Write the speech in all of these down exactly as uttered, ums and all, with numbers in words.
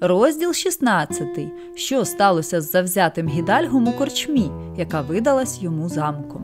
Розділ шістнадцятий. Що сталося з завзятим гідальгом у корчмі, яка видалась йому замком.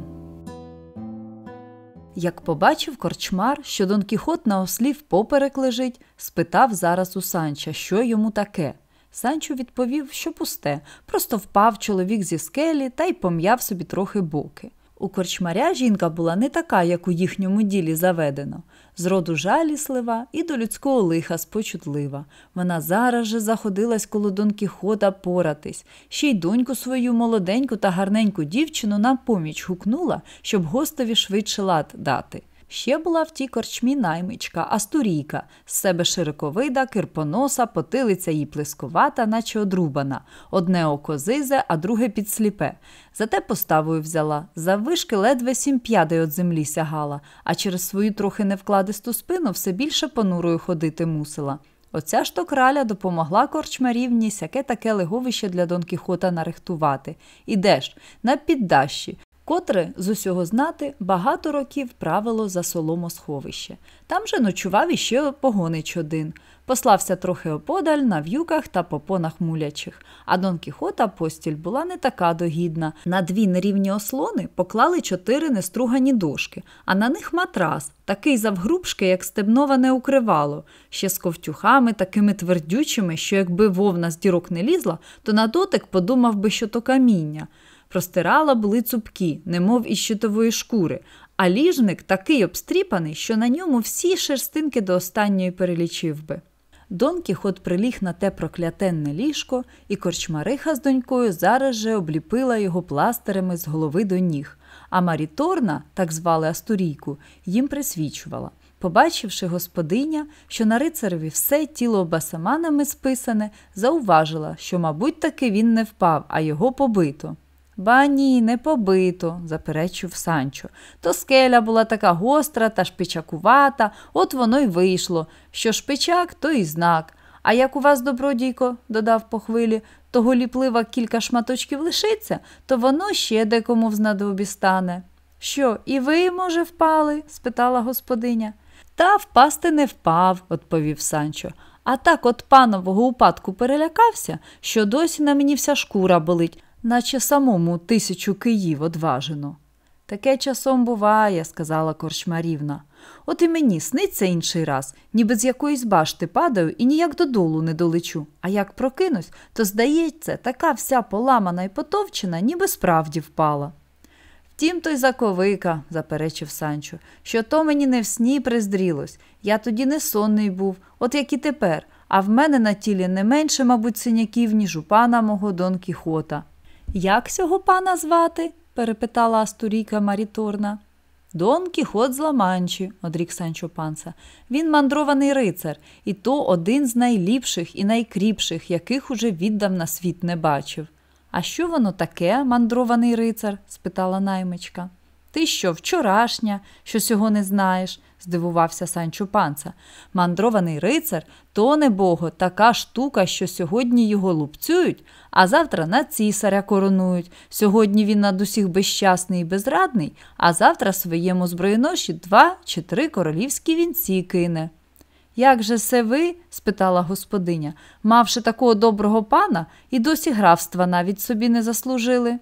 Як побачив корчмар, що Дон Кіхот на ослі впоперек лежить, спитав зараз у Санча, що йому таке. Санчо відповів, що пусте, просто впав чоловік зі скелі та й пом'яв собі трохи боки. У корчмаря жінка була не така, як у їхньому ділі заведено. З роду жаліслива і до людського лиха спочутлива. Вона зараз же заходилась коло Дон Кіхота поратись. Ще й доньку свою молоденьку та гарненьку дівчину на поміч гукнула, щоб гостові швидше лад дати. Ще була в тій корчмі наймичка, астурійка, з себе широковида, кирпоноса, потилиця їй плескувата, наче одрубана, одне око зизе, а друге підсліпе. Зате поставою взяла, заввишки ледве сім п'ядей од землі сягала, а через свою трохи невкладисту спину все більше понурою ходити мусила. Оця ж то краля допомогла корчмарівні сяке-таке леговище для Дон Кіхота нарихтувати. Іде ж, на піддащі, котре, з усього знати, багато років правило за соломосховище. Там же ночував іще погонич один. Послався трохи оподаль на в'юках та попонах мулячих. А Дон Кіхота постіль була не така догідна. На дві нерівні ослони поклали чотири нестругані дошки, а на них матрас, такий завгрубшки, як стебноване укривало, ще з ковтюхами такими твердючими, що якби вовна з дірок не лізла, то на дотик подумав би, що то каміння. Простирала були цупкі, немов із щитової шкури, а ліжник такий обстріпаний, що на ньому всі шерстинки до останньої перелічив би. Дон Кіхот приліг на те проклятенне ліжко, і корчмариха з донькою зараз же обліпила його пластирами з голови до ніг, а Маріторна, так звали астурійку, їм присвічувала. Побачивши господиня, що на рицареві все тіло басаманами списане, зауважила, що, мабуть, таки він не впав, а його побито. «Ба ні, не побито», – заперечив Санчо. «То скеля була така гостра та шпичакувата, от воно й вийшло. Що шпичак, то і знак. А як у вас, добродійко, – додав по хвилі, – того ліплива кілька шматочків лишиться, то воно ще декому в знадобі стане». «Що, і ви, може, впали?» – спитала господиня. «Та впасти не впав», – відповів Санчо. «А так от панового упадку перелякався, що досі на мені вся шкура болить, наче самому тисячу київ одважено». «Таке часом буває», – сказала корчмарівна. «От і мені сниться інший раз, ніби з якоїсь башти падаю і ніяк додолу не долечу. А як прокинусь, то, здається, така вся поламана і потовчена, ніби справді впала». «Втім, то й заковика», – заперечив Санчо, – «що то мені не в сні приздрілось. Я тоді не сонний був, от як і тепер, а в мене на тілі не менше, мабуть, синяків, ніж у пана мого Дон Кіхота». «Як цього пана звати?» – перепитала астурійка Маріторна. «Дон Кіхот з Ла-Манчі», – одрік Санчо Панца. «Він мандрований рицар, і то один з найліпших і найкріпших, яких уже віддавна світ не бачив». «А що воно таке, мандрований рицар?» – спитала наймичка. «Ти що, вчорашня, що сього не знаєш?» – здивувався Санчо Панца. «Мандрований рицар – то, небого, така штука, що сьогодні його лупцюють, а завтра на цісаря коронують. Сьогодні він над усіх безщасний і безрадний, а завтра своєму зброєноші два чи три королівські вінці кине». «Як же се ви, – спитала господиня, – мавши такого доброго пана, і досі графства навіть собі не заслужили?»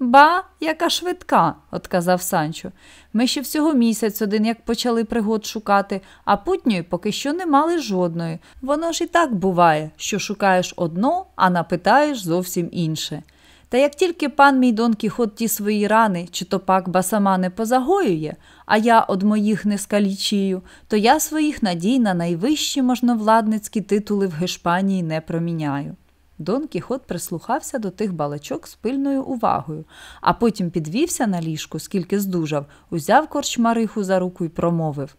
«Ба, яка швидка!» – отказав Санчо. «Ми ще всього місяць один, як почали пригод шукати, а путньої поки що не мали жодної. Воно ж і так буває, що шукаєш одно, а напитаєш зовсім інше. Та як тільки пан мій Дон Кіхот ті свої рани, чи то пак басамани позагоює, а я од моїх не скалічію, то я своїх надій на найвищі можновладницькі титули в Гешпанії не проміняю». Дон Кіхот прислухався до тих балачок з пильною увагою, а потім підвівся на ліжку, скільки здужав, узяв корчмариху за руку і промовив: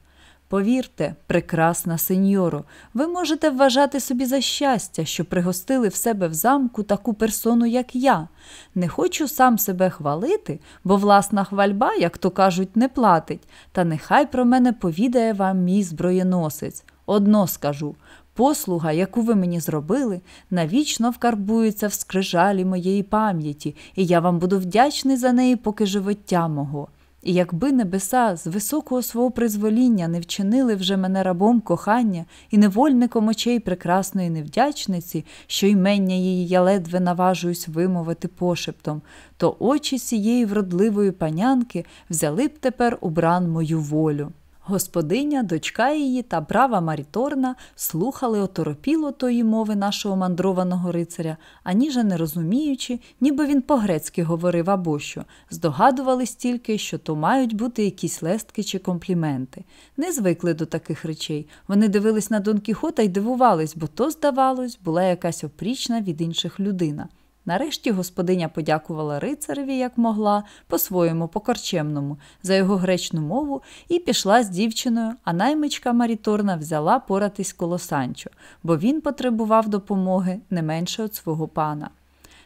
«Повірте, прекрасна сеньоро, ви можете вважати собі за щастя, що пригостили в себе в замку таку персону, як я. Не хочу сам себе хвалити, бо власна хвальба, як то кажуть, не платить, та нехай про мене повідає вам мій зброєносець. Одно скажу – послуга, яку ви мені зробили, навічно вкарбується в скрижалі моєї пам'яті, і я вам буду вдячний за неї, поки живоття мого. І якби небеса з високого свого призвоління не вчинили вже мене рабом кохання і невольником очей прекрасної невдячниці, що ймення її я ледве наважуюсь вимовити пошептом, то очі сієї вродливої панянки взяли б тепер у бран мою волю. Господиня, дочка її та брава Маріторна слухали оторопіло тої мови нашого мандрованого рицаря, аніже не розуміючи, ніби він по-грецьки говорив або що, здогадувались тільки, що то мають бути якісь лестки чи компліменти. Не звикли до таких речей, вони дивились на Дон Кіхота й дивувались, бо то, здавалось, була якась опрічна від інших людина. Нарешті господиня подякувала рицареві, як могла, по-своєму, по-корчемному, за його гречну мову і пішла з дівчиною, а наймичка Маріторна взяла поратись коло Санчо, бо він потребував допомоги не менше від свого пана.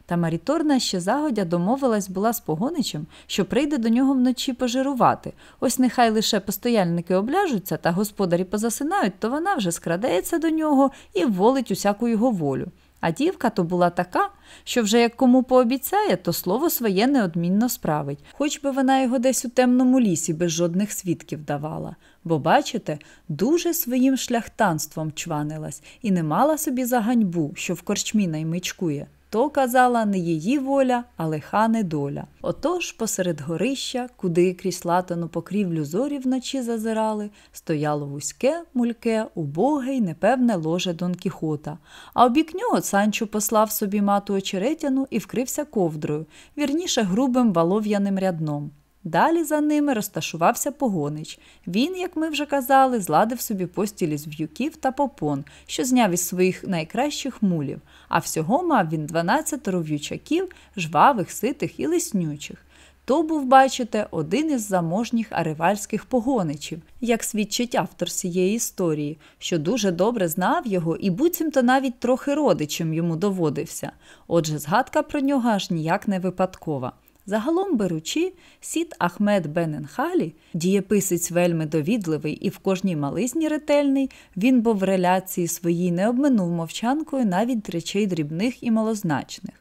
Та Маріторна ще загодя домовилась була з погоничем, що прийде до нього вночі пожирувати. Ось нехай лише постояльники обляжуться та господарі позасинають, то вона вже скрадається до нього і вволить усяку його волю. А дівка то була така, що вже як кому пообіцяє, то слово своє неодмінно справить, хоч би вона його десь у темному лісі без жодних свідків давала. Бо, бачите, дуже своїм шляхтанством чванилась і не мала собі за ганьбу, що в корчмі наймичкує. То, казала, не її воля, а лиха недоля. Отож, посеред горища, куди крізь латану покрівлю зорі вночі зазирали, стояло вузьке, мульке, убоге й непевне ложе Дон Кіхота. А обік нього Санчо послав собі мату очеретяну і вкрився ковдрою, вірніше грубим волов'яним рядном. Далі за ними розташувався погонич. Він, як ми вже казали, зладив собі постілі з в'юків та попон, що зняв із своїх найкращих мулів, а всього мав він дванадцятеро в'ючаків, жвавих, ситих і лиснючих. То був, бачите, один із заможніх аривальських погоничів, як свідчить автор цієї історії, що дуже добре знав його і буцімто навіть трохи родичем йому доводився. Отже, згадка про нього аж ніяк не випадкова. Загалом беручи, Сід Ахмет Бененхалі, дієписець вельми довідливий і в кожній мализні ретельний, він бо в реляції своїй не обминув мовчанкою навіть речей дрібних і малозначних.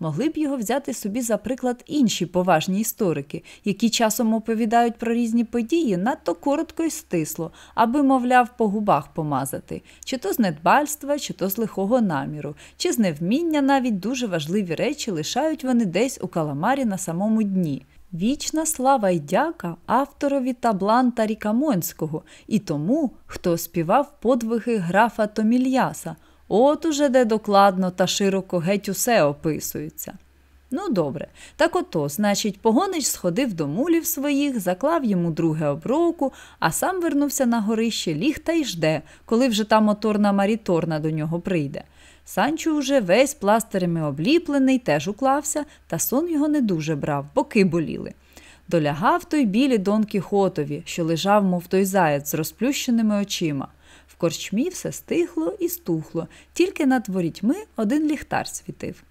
Могли б його взяти собі за приклад інші поважні історики, які часом оповідають про різні події надто коротко й стисло, аби, мовляв, по губах помазати, чи то з недбальства, чи то з лихого наміру, чи з невміння навіть дуже важливі речі лишають вони десь у каламарі на самому дні. Вічна слава й дяка авторові табланта Рікамонського і тому, хто співав подвиги графа Томільяса. От уже де докладно та широко геть усе описується. Ну добре, так ото, значить, погонич сходив до мулів своїх, заклав йому друге оброку, а сам вернувся на горище, ліг та й жде, коли вже та моторна Маріторна до нього прийде. Санчо уже весь пластирями обліплений, теж уклався, та сон його не дуже брав, боки боліли. Долягав той білі Дон Кіхотові, що лежав, мов той заєць, з розплющеними очима. В корчмі все стихло і стухло, тільки над ворітьми один ліхтар світив.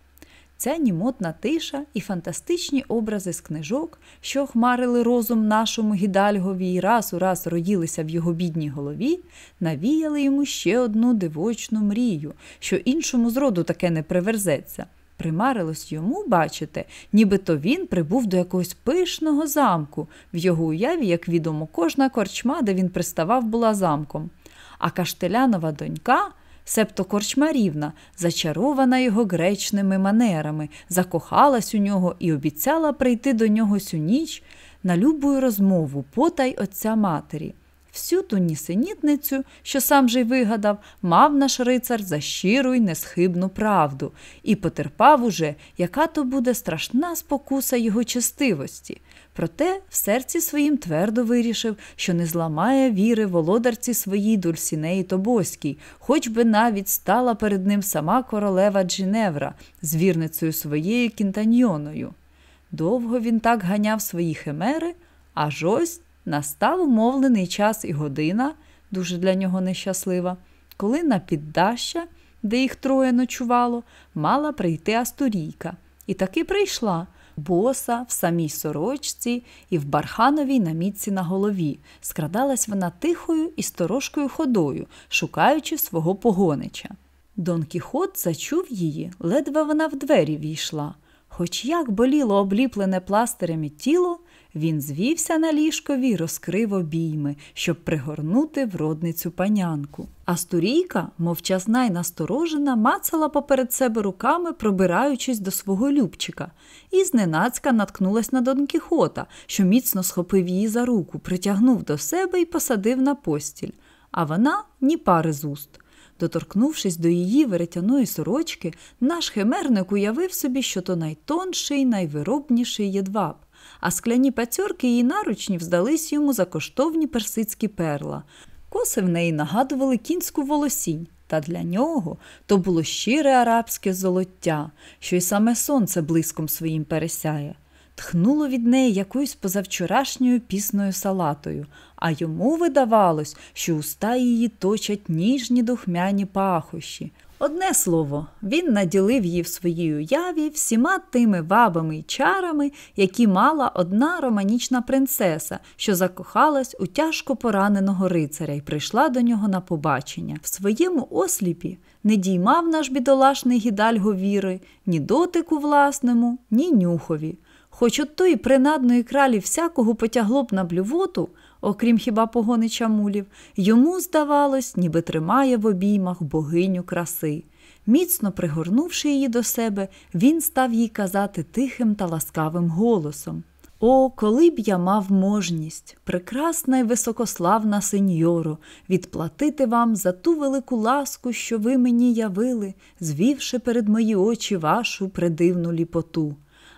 Ця німотна тиша і фантастичні образи з книжок, що хмарили розум нашому гідальгові і раз у раз роїлися в його бідній голові, навіяли йому ще одну дивочну мрію, що іншому зроду таке не приверзеться. Примарилось йому, бачите, нібито він прибув до якогось пишного замку, в його уяві, як відомо, кожна корчма, де він приставав, була замком. А Каштелянова донька, себто корчмарівна, зачарована його гречними манерами, закохалась у нього і обіцяла прийти до нього сю ніч на любую розмову потай отця матері. Всю ту нісенітницю, що сам же й вигадав, мав наш рицар за щиру й несхибну правду і потерпав уже, яка то буде страшна спокуса його честивості. Проте в серці своїм твердо вирішив, що не зламає віри володарці своїй Дульсінеї Тобоській, хоч би навіть стала перед ним сама королева Джиневра з вірницею своєю Кінтаньйоною. Довго він так ганяв свої химери, аж ось настав умовлений час і година, дуже для нього нещаслива, коли на піддаща, де їх троє ночувало, мала прийти Астурійка. І таки прийшла, боса, в самій сорочці і в бархановій намітці на голові. Скрадалась вона тихою і сторожкою ходою, шукаючи свого погонича. Дон Кіхот зачув її, ледве вона в двері війшла. Хоч як боліло обліплене пластирями тіло, Він звівся на ліжкові й розкрив обійми, щоб пригорнути вродницю панянку. Астурійка, мовчазна й насторожена, мацала поперед себе руками, пробираючись до свого любчика. І зненацька наткнулась на Дон Кіхота, що міцно схопив її за руку, притягнув до себе і посадив на постіль. А вона ні пари з уст. Доторкнувшись до її веретяної сорочки, наш химерник уявив собі, що то найтонший, найвиробніший єдваб, а скляні пацьорки її наручнів здались йому за коштовні персидські перла. Коси в неї нагадували кінську волосінь, та для нього то було щире арабське золоття, що й саме сонце блиском своїм пересяє. Тхнуло від неї якоюсь позавчорашньою пісною салатою, а йому видавалось, що уста її точать ніжні духмяні пахощі. Одне слово, він наділив її в своїй уяві всіма тими вабами й чарами, які мала одна романічна принцеса, що закохалась у тяжко пораненого рицаря і прийшла до нього на побачення. В своєму осліпі не діймав наш бідолашний гідальго віри ні дотику власному, ні нюхові. Хоч от тої принадної кралі всякого потягло б на блювоту, окрім хіба погонича мулів, йому, здавалось, ніби тримає в обіймах богиню краси. Міцно пригорнувши її до себе, він став їй казати тихим та ласкавим голосом. «О, коли б я мав можність, прекрасна й високославна сеньоро, відплатити вам за ту велику ласку, що ви мені явили, звівши перед мої очі вашу предивну ліпоту».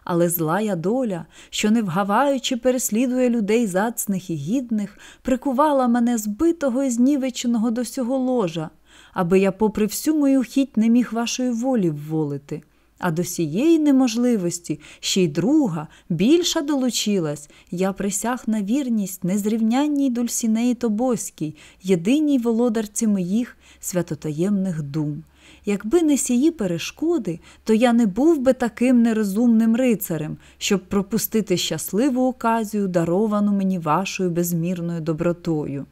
Але злая доля, що не вгаваючи переслідує людей зацних і гідних, прикувала мене збитого і знівеченого до сього ложа, аби я попри всю мою хіть не міг вашої волі вволити. А до сієї неможливості ще й друга, більша долучилась, я присяг на вірність незрівнянній Дульсінеї Тобоській, єдиній володарці моїх святотаємних дум. Якби не сії перешкоди, то я не був би таким нерозумним рицарем, щоб пропустити щасливу оказію, даровану мені вашою безмірною добротою».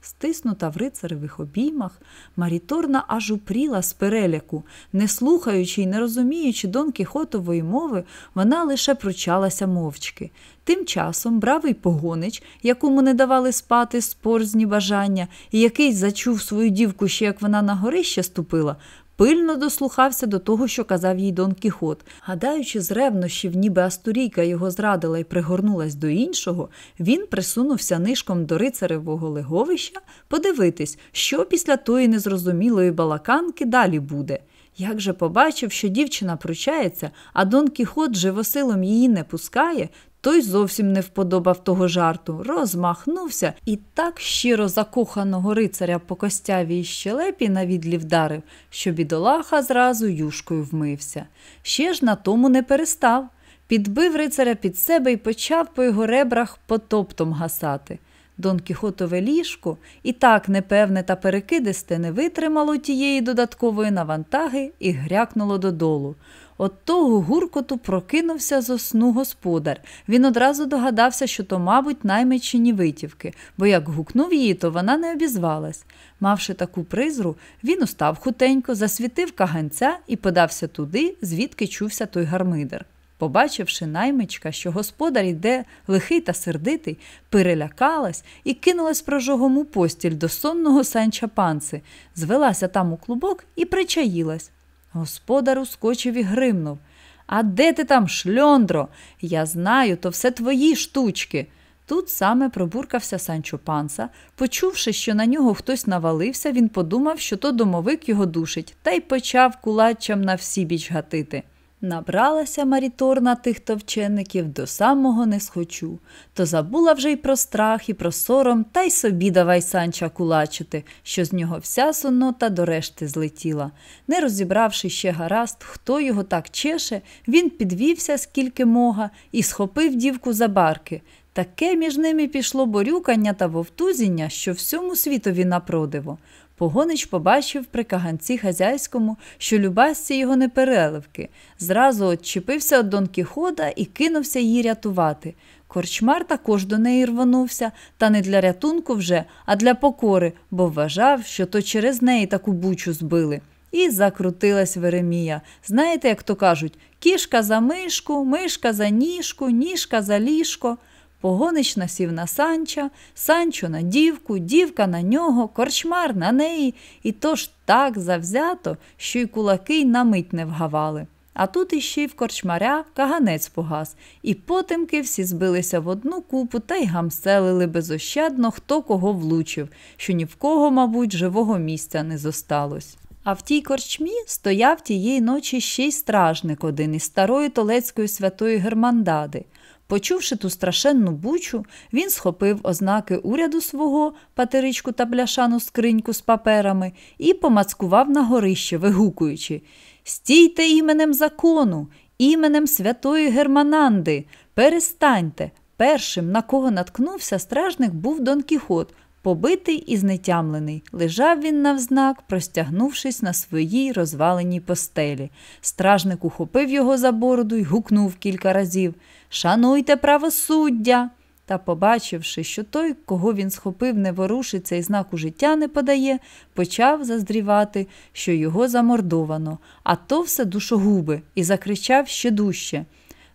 Стиснута в рицаревих обіймах, Маріторна аж упріла з переляку. Не слухаючи і не розуміючи Дон Кіхотової мови, вона лише пручалася мовчки. Тим часом бравий погонич, якому не давали спати спорзні бажання, і який зачув свою дівку ще як вона на горище ступила, пильно дослухався до того, що казав їй Дон Кіхот. Гадаючи з ревнощів, ніби астурійка його зрадила і пригорнулась до іншого, він присунувся нишком до рицаревого леговища подивитись, що після тої незрозумілої балаканки далі буде. Як же побачив, що дівчина пручається, а Дон Кіхот живосилом її не пускає, той зовсім не вподобав того жарту, розмахнувся і так щиро закоханого рицаря по костявій щелепі на відлі вдарив, що бідолаха зразу юшкою вмився. Ще ж на тому не перестав. Підбив рицаря під себе і почав по його ребрах потоптом гасати. Дон Кіхотове ліжко і так непевне та перекидисте не витримало тієї додаткової навантаги і грякнуло додолу. От того гуркоту прокинувся зо сну господар. Він одразу догадався, що то, мабуть, наймичині витівки, бо як гукнув її, то вона не обізвалась. Мавши таку призру, він устав хутенько, засвітив каганця і подався туди, звідки чувся той гармидер. Побачивши наймичка, що господар йде лихий та сердитий, перелякалась і кинулась прожогом у постіль до сонного Санчо Панци, звелася там у клубок і причаїлась. Господар ускочив і гримнув. «А де ти там, шльондро? Я знаю, то все твої штучки!» Тут саме пробуркався Санчо Панса. Почувши, що на нього хтось навалився, він подумав, що то домовик його душить, та й почав кулачам на всі біч гатити. Набралася Маріторна тих товчеників до самого несхочу, то забула вже й про страх, і про сором, та й собі давай Санча кулачити, що з нього вся соннота до решти злетіла. Не розібравши ще гаразд, хто його так чеше, він підвівся скільки мога і схопив дівку за барки. Таке між ними пішло борюкання та вовтузіння, що всьому світові напродиво. Погонич побачив при каганці хазяйському, що любасці його не переливки. Зразу отчепився від Дон Кіхота і кинувся її рятувати. Корчмар також до неї рванувся, та не для рятунку вже, а для покори, бо вважав, що то через неї таку бучу збили. І закрутилась Веремія. Знаєте, як то кажуть, кішка за мишку, мишка за ніжку, ніжка за ліжко. Погонич насів на Санча, Санчо на дівку, дівка на нього, корчмар на неї, і то ж так завзято, що й кулаки й на мить не вгавали. А тут іще й в корчмаря каганець погас, і потемки всі збилися в одну купу та й гамселили безощадно, хто кого влучив, що ні в кого, мабуть, живого місця не зосталось. А в тій корчмі стояв тієї ночі ще й стражник один із старої толецької святої Германдади. Почувши ту страшенну бучу, він схопив ознаки уряду свого, патеричку та бляшану скриньку з паперами, і помацкував на горище, вигукуючи: «Стійте іменем закону, іменем святої Германанди! Перестаньте!» Першим, на кого наткнувся стражник, був Дон Кіхот, побитий і знетямлений. Лежав він навзнак, простягнувшись на своїй розваленій постелі. Стражник ухопив його за бороду й гукнув кілька разів: «Шануйте правосуддя!» Та, побачивши, що той, кого він схопив, не ворушиться і знаку життя не подає, почав заздрівати, що його замордовано, а то все душогуби, і закричав ще дужче: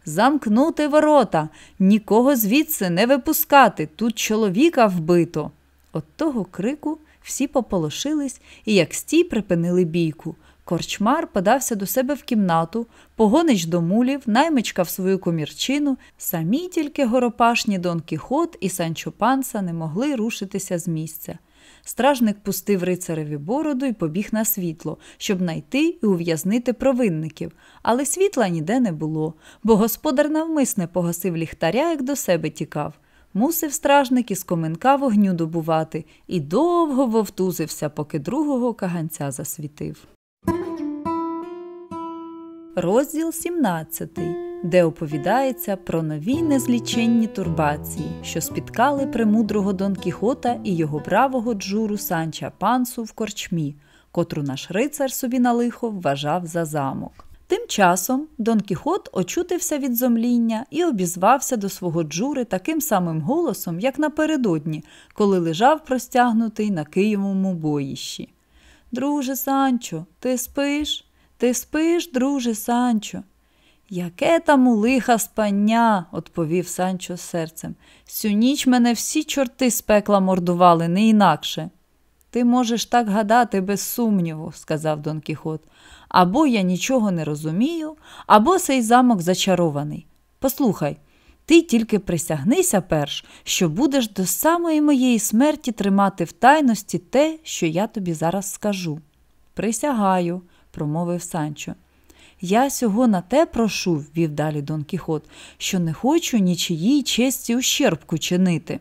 «Замкнути ворота! Нікого звідси не випускати! Тут чоловіка вбито!» От того крику всі пополошились і як стій припинили бійку. Корчмар подався до себе в кімнату, погонич до мулів, наймичка в свою комірчину, самі тільки горопашні Дон Кіхот і Санчо Панца не могли рушитися з місця. Стражник пустив рицареві бороду і побіг на світло, щоб знайти і ув'язнити провинників. Але світла ніде не було, бо господар навмисне погасив ліхтаря, як до себе тікав. Мусив стражник із коминка вогню добувати і довго вовтузився, поки другого каганця засвітив. Розділ сімнадцятий, де оповідається про нові незліченні турбації, що спіткали премудрого Дон Кіхота і його бравого джуру Санча Пансу в корчмі, котру наш рицар собі на лихо вважав за замок. Тим часом Дон Кіхот очутився від зомління і обізвався до свого джури таким самим голосом, як напередодні, коли лежав простягнутий на Києвому боїщі. «Друже Санчо, ти спиш? Ти спиш, друже Санчо?» «Яке там у лиха спання!» – відповів Санчо серцем. «Всю ніч мене всі чорти з пекла мордували, не інакше». «Ти можеш так гадати без сумніву», – сказав Дон Кіхот. «Або я нічого не розумію, або цей замок зачарований. Послухай, ти тільки присягнися перш, що будеш до самої моєї смерті тримати в тайності те, що я тобі зараз скажу». «Присягаю», – промовив Санчо. «Я сього на те прошу», – вів далі Дон Кіхот, «що не хочу нічиїй честі ущербку чинити».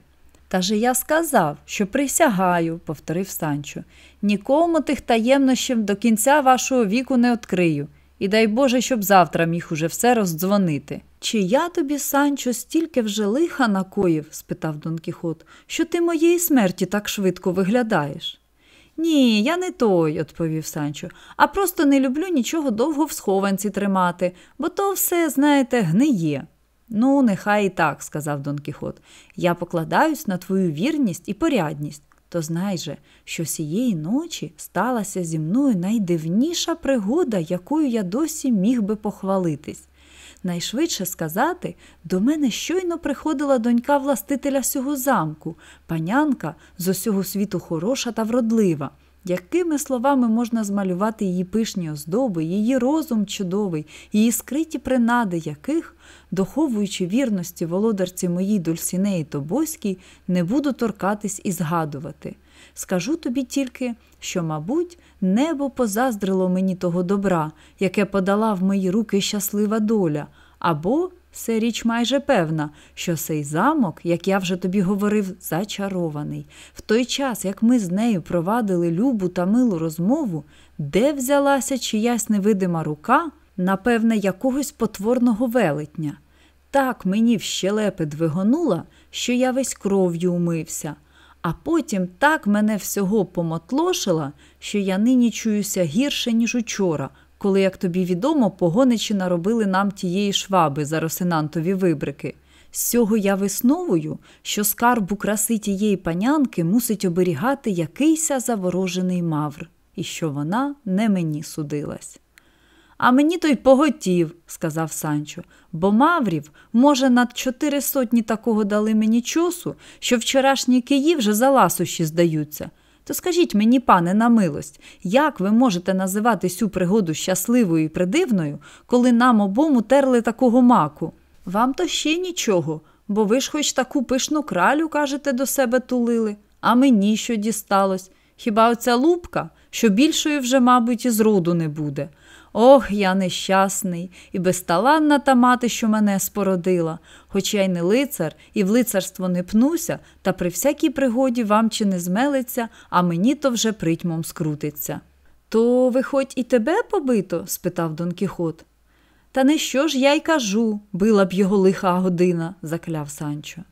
«Та же я сказав, що присягаю», – повторив Санчо. «Нікому тих таємнощів до кінця вашого віку не відкрию. І дай Боже, щоб завтра міг уже все роздзвонити». «Чи я тобі, Санчо, стільки вже лиха накоїв?» – спитав Дон Кіхот. «Що ти моєї смерті так швидко виглядаєш?» «Ні, я не той», – відповів Санчо, «а просто не люблю нічого довго в схованці тримати, бо то все, знаєте, гниє». «Ну, нехай і так», – сказав Дон Кіхот, «я покладаюсь на твою вірність і порядність. То знай же, що сієї ночі сталася зі мною найдивніша пригода, якою я досі міг би похвалитись. Найшвидше сказати, до мене щойно приходила донька властителя сього замку, панянка з усього світу хороша та вродлива. Якими словами можна змалювати її пишні оздоби, її розум чудовий, її скриті принади, яких, доховуючи вірності володарці моїй Дульсінеї Тобоській, не буду торкатись і згадувати. Скажу тобі тільки, що, мабуть, небо позаздрило мені того добра, яке подала в мої руки щаслива доля, або, це річ майже певна, що цей замок, як я вже тобі говорив, зачарований. В той час, як ми з нею провадили любу та милу розмову, де взялася чиясь невидима рука, напевне, якогось потворного велетня. Так мені в щелепи двигонула, що я весь кров'ю умився. А потім так мене всього помотлошила, що я нині чуюся гірше, ніж учора, коли, як тобі відомо, погоничі наробили нам тієї шваби за росинантові вибрики. З цього я висновую, що скарбу краси тієї панянки мусить оберігати якийся заворожений мавр, і що вона не мені судилась». «А мені той поготів», – сказав Санчо, «бо маврів, може, над чотири сотні такого дали мені чосу, що вчорашні киї вже за ласощі здаються. То скажіть мені, пане, на милость, як ви можете називати цю пригоду щасливою і придивною, коли нам обому терли такого маку? Вам то ще нічого, бо ви ж хоч таку пишну кралю, кажете, до себе тулили. А мені що дісталось? Хіба оця лупка, що більшої вже, мабуть, і зроду не буде. Ох, я нещасний, і безталанна та мати, що мене спородила. Хоч я й не лицар, і в лицарство не пнуся, та при всякій пригоді вам чи не змелиться, а мені то вже притьмом скрутиться». «То, виходь, і тебе побито?» – спитав Дон Кіхот. «Та не що ж я й кажу, била б його лиха година», – закляв Санчо.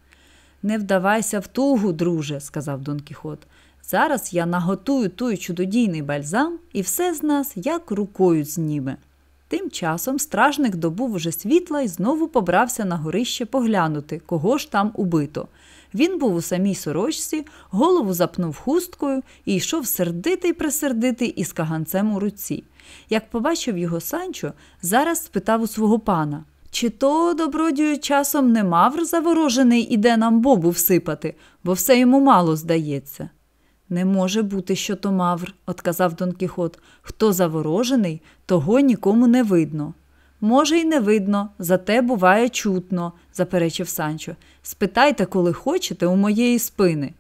«Не вдавайся в тугу, друже», – сказав Дон Кіхот. «Зараз я наготую той чудодійний бальзам, і все з нас як рукою зніме». Тим часом стражник добув уже світла і знову побрався на горище поглянути, кого ж там убито. Він був у самій сорочці, голову запнув хусткою і йшов сердитий-пресердитий із каганцем у руці. Як побачив його Санчо, зараз спитав у свого пана: «Чи то, добродію, часом не мавр заворожений іде нам бобу всипати, бо все йому мало здається?» «Не може бути, що то мавр», – отказав Дон Кіхот. «Хто заворожений, того нікому не видно». «Може, й не видно, зате буває чутно», – заперечив Санчо. «Спитайте, коли хочете, у моєї спини».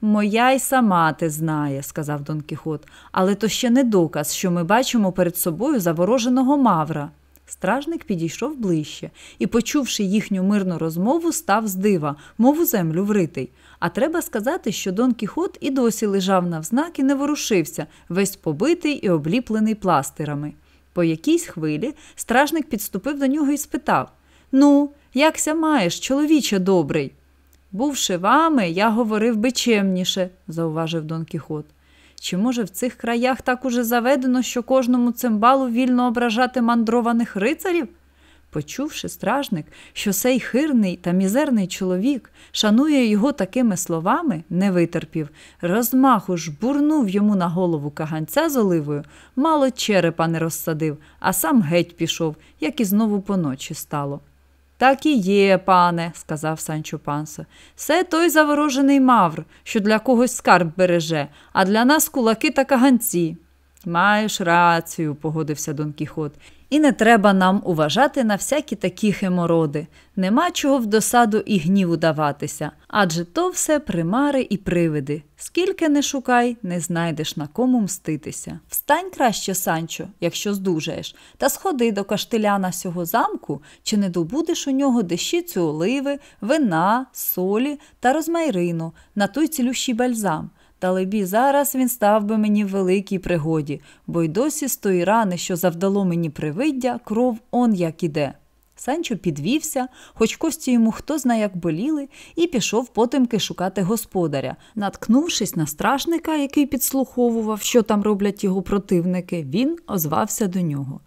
«Моя й сама те знає», – сказав Дон Кіхот. «Але то ще не доказ, що ми бачимо перед собою завороженого мавра». Стражник підійшов ближче і, почувши їхню мирну розмову, став з дива, мов у землю вритий. А треба сказати, що Дон Кіхот і досі лежав навзнак і не ворушився, весь побитий і обліплений пластирами. По якійсь хвилі стражник підступив до нього і спитав: «Ну, якся маєш, чоловіче добрий?» «Бувши вами, я говорив би чемніше», – зауважив Дон Кіхот. «Чи, може, в цих краях так уже заведено, що кожному цимбалу вільно ображати мандрованих рицарів?» Почувши стражник, що сей хирний та мізерний чоловік шанує його такими словами, не витерпів, розмаху ж бурнув йому на голову каганця з оливою, мало черепа не розсадив, а сам геть пішов, як і знову поночі стало. «Так і є, пане», – сказав Санчо Панса. «Це той заворожений мавр, що для когось скарб береже, а для нас кулаки та каганці». «Маєш рацію», – погодився Дон Кіхот. «І не треба нам уважати на всякі такі химороди. Нема чого в досаду і гніву даватися, адже то все примари і привиди. Скільки не шукай, не знайдеш на кому мститися. Встань краще, Санчо, якщо здужаєш, та сходи до каштеляна сього замку, чи не добудеш у нього дещицю оливи, вина, солі та розмайрину на той цілющий бальзам. Та лебі зараз він став би мені в великій пригоді, бо й досі з тої рани, що завдало мені привиддя, кров он як іде». Санчо підвівся, хоч кості йому хто зна як боліли, і пішов потемки шукати господаря. Наткнувшись на стражника, який підслуховував, що там роблять його противники, він озвався до нього.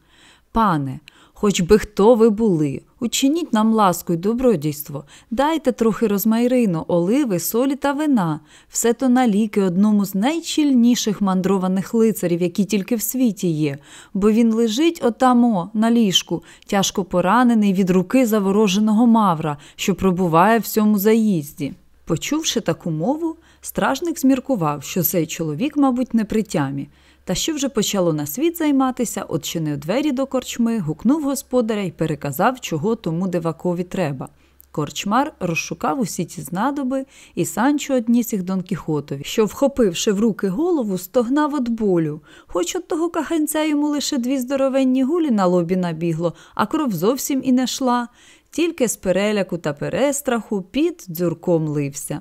«Пане, хоч би хто ви були, учиніть нам ласку й добродійство, дайте трохи розмайрину, оливи, солі та вина. Все то на ліки одному з найчільніших мандрованих лицарів, які тільки в світі є, бо він лежить отамо на ліжку, тяжко поранений від руки завороженого мавра, що пробуває в цьому заїзді». Почувши таку мову, стражник зміркував, що цей чоловік, мабуть, не при тямі. Та що вже почало на світ займатися, одчинив двері до корчми, гукнув господаря і переказав, чого тому дивакові треба. Корчмар розшукав усі ці знадоби, і Санчо одніс їх Дон Кіхотові, що, вхопивши в руки голову, стогнав від болю. Хоч от того каханця йому лише дві здоровенні гулі на лобі набігло, а кров зовсім і не шла. Тільки з переляку та перестраху під дзюрком лився.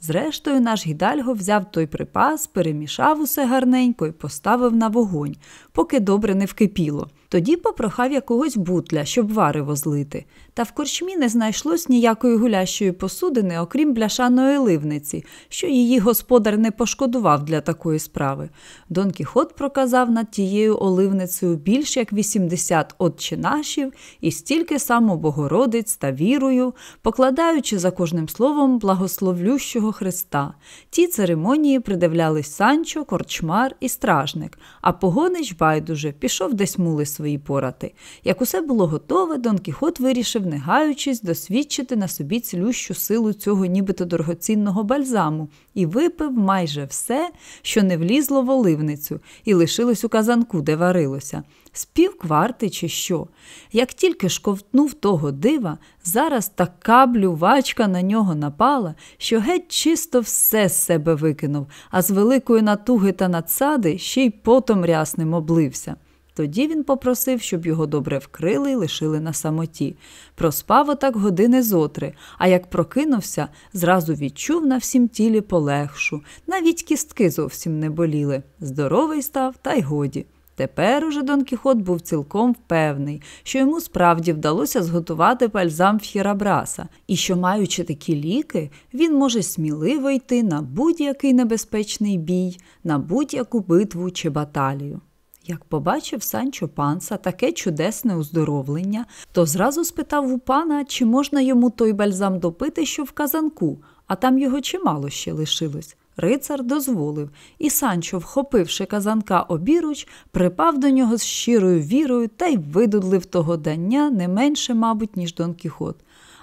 Зрештою, наш гідальго взяв той припас, перемішав усе гарненько і поставив на вогонь, поки добре не вкипіло. Тоді попрохав якогось бутля, щоб варево злити. Та в корчмі не знайшлось ніякої гулящої посудини, окрім бляшаної ливниці, що її господар не пошкодував для такої справи. Дон Кіхот проказав над тією оливницею більш як вісімдесят отче нашів і стільки само богородиць та вірою, покладаючи за кожним словом благословлющого Христа. Ті церемонії придивлялись Санчо, корчмар і стражник, а погонич байдуже пішов десь мули свої. свої порати. Як усе було готове, Дон Кіхот вирішив, не гаючись, досвідчити на собі цілющу силу цього нібито дорогоцінного бальзаму і випив майже все, що не влізло в оливницю і лишилось у казанку, де варилося. З пів кварти чи що. Як тільки шковтнув того дива, зараз така блювачка на нього напала, що геть чисто все з себе викинув, а з великої натуги та надсади ще й потом рясним облився. Тоді він попросив, щоб його добре вкрили і лишили на самоті. Проспав отак години зотри, а як прокинувся, зразу відчув на всім тілі полегшу. Навіть кістки зовсім не боліли. Здоровий став, та й годі. Тепер уже Дон Кіхот був цілком впевнений, що йому справді вдалося зготувати бальзам Ф'єрабраса, і що, маючи такі ліки, він може сміливо йти на будь-який небезпечний бій, на будь-яку битву чи баталію. Як побачив Санчо Панца таке чудесне уздоровлення, то зразу спитав у пана, чи можна йому той бальзам допити, що в казанку, а там його чимало ще лишилось. Рицар дозволив, і Санчо, вхопивши казанка обіруч, припав до нього з щирою вірою та й видудлив того дання не менше, мабуть, ніж Дон Кіхот.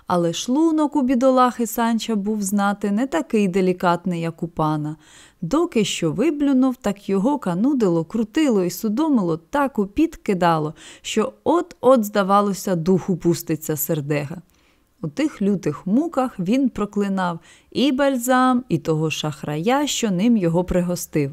Але шлунок у бідолахи Санча був, знати, не такий делікатний, як у пана. Доки що виблюнув, так його канудило, крутило і судомило, так упід кидало, що от-от, здавалося, духу пуститься сердега. У тих лютих муках він проклинав і бальзам, і того шахрая, що ним його пригостив.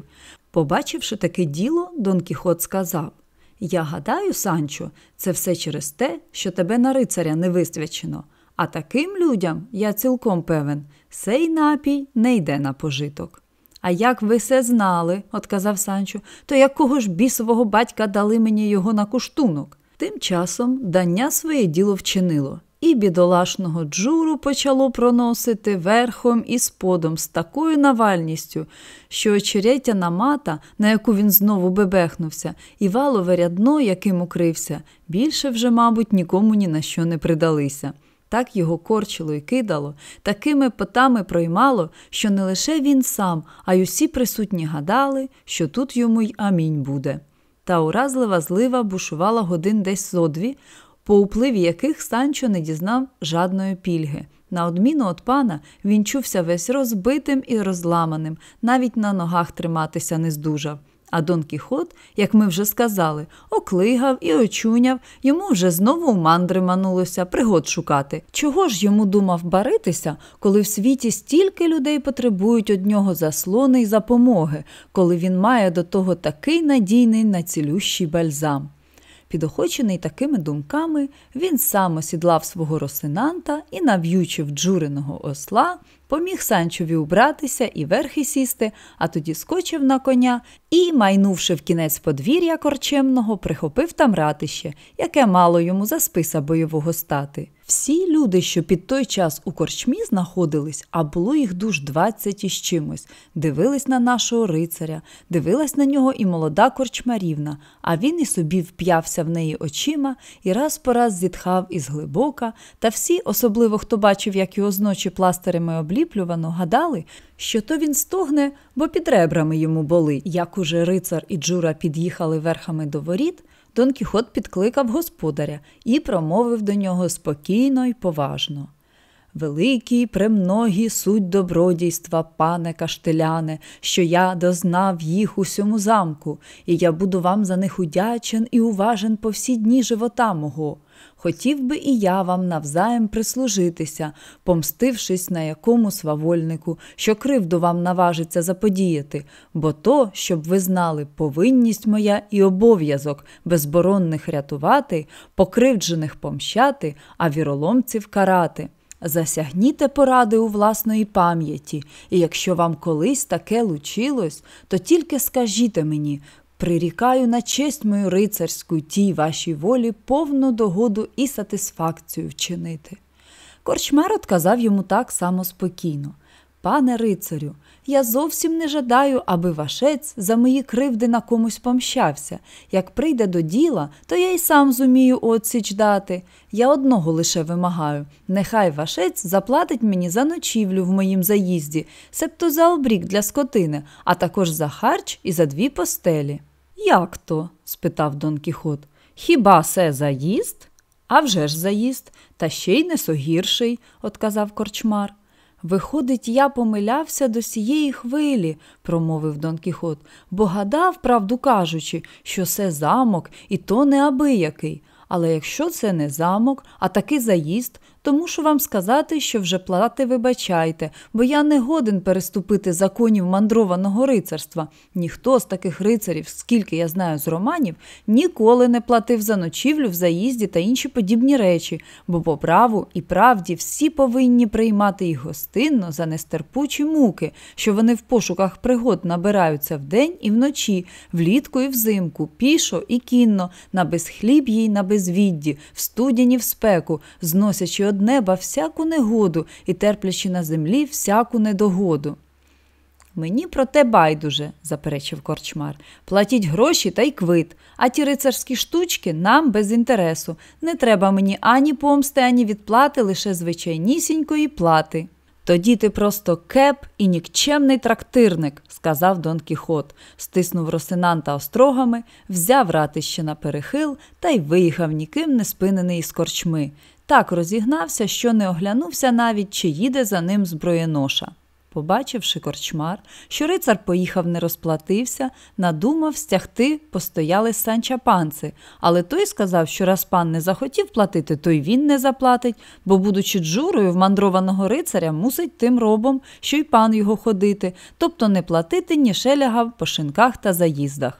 Побачивши таке діло, Дон Кіхот сказав: «Я гадаю, Санчо, це все через те, що тебе на рицаря не висвячено. А таким людям, я цілком певен, сей напій не йде на пожиток». «А як ви все знали, – отказав Санчо, – то якого ж бісового батька дали мені його на куштунок?» Тим часом дання своє діло вчинило. І бідолашного Джуру почало проносити верхом і сподом з такою навальністю, що очеретяна мата, на яку він знову бебехнувся, і валове рядно, яким укрився, більше вже, мабуть, нікому ні на що не придалися. Так його корчило і кидало, такими потами проймало, що не лише він сам, а й усі присутні гадали, що тут йому й амінь буде. Та уразлива злива бушувала годин десь зо дві, по впливі яких Санчо не дізнав жадної пільги. На одміну від пана, він чувся весь розбитим і розламаним, навіть на ногах триматися не здужав. А Дон Кіхот, як ми вже сказали, оклигав і очуняв, йому вже знову в мандри манулося пригод шукати. Чого ж йому, думав, баритися, коли в світі стільки людей потребують од нього заслони й запомоги, коли він має до того такий надійний на цілющий бальзам? Підохочений такими думками, він сам осідлав свого росинанта і, нав'ючив джуриного осла, поміг Санчові убратися і верхи сісти, а тоді скочив на коня і, майнувши в кінець подвір'я корчемного, прихопив там ратище, яке мало йому за списа бойового стати. Всі люди, що під той час у корчмі знаходились, а було їх душ двадцять із чимось, дивились на нашого рицаря, дивилась на нього і молода корчмарівна, а він і собі вп'явся в неї очима і раз по раз зітхав із глибока, та всі, особливо хто бачив, як його зночі пластирами обліплювано, гадали, що то він стогне, бо під ребрами йому боли. Як уже рицар і Джура під'їхали верхами до воріт, Дон Кіхот підкликав господаря і промовив до нього спокійно і поважно. «Великий, премногі суть добродійства, пане каштеляне, що я дознав їх у сьому замку, і я буду вам за них удячен і уважен по всі дні живота мого. Хотів би і я вам навзаєм прислужитися, помстившись на якому свавольнику, що кривду вам наважиться заподіяти, бо то, щоб ви знали, повинність моя і обов'язок безборонних рятувати, покривджених помщати, а віроломців карати. Засягніте поради у власної пам'яті, і якщо вам колись таке лучилось, то тільки скажіте мені, прирікаю на честь мою рицарську тій вашій волі повну догоду і сатисфакцію вчинити». Корчмар отказав йому так само спокійно. «Пане рицарю, я зовсім не жадаю, аби вашець за мої кривди на комусь помщався. Як прийде до діла, то я й сам зумію отсіч дати. Я одного лише вимагаю. Нехай вашець заплатить мені за ночівлю в моїм заїзді, себто за обрік для скотини, а також за харч і за дві постелі». «Як то?» – спитав Дон Кіхот. «Хіба се заїзд?» «А вже ж заїзд, та ще й не согірший», – отказав корчмар. «Виходить, я помилявся до сієї хвилі», – промовив Дон Кіхот, «бо гадав, правду кажучи, що це замок, і то неабиякий. Але якщо це не замок, а таки заїзд, то мушу вам сказати, що вже плати вибачайте, бо я не годен переступити законів мандрованого рицарства. Ніхто з таких рицарів, скільки я знаю з романів, ніколи не платив за ночівлю в заїзді та інші подібні речі, бо по праву і правді всі повинні приймати їх гостинно за нестерпучі муки, що вони в пошуках пригод набираються вдень і вночі, влітку і взимку, пішо і кінно, на безхліб'ї й на безвідді, в студені в спеку, зносячи од неба всяку негоду і терплячи на землі всяку недогоду». «Мені про те байдуже», – заперечив корчмар. «Платіть гроші та й квит, а ті рицарські штучки нам без інтересу. Не треба мені ані помсти, ані відплати, лише звичайнісінької плати». «Тоді ти просто кеп і нікчемний трактирник», – сказав Дон Кіхот, стиснув росинанта острогами, взяв ратище на перехил та й виїхав ніким не спинений із корчми. Так розігнався, що не оглянувся навіть, чи їде за ним зброєноша. Побачивши корчмар, що рицар поїхав не розплатився, надумав стягти постояли Санча Панци, але той сказав, що раз пан не захотів платити, то й він не заплатить, бо, будучи джурою, вмандрованого рицаря мусить тим робом, що й пан його ходити, тобто не платити ні шелягав по шинках та заїздах.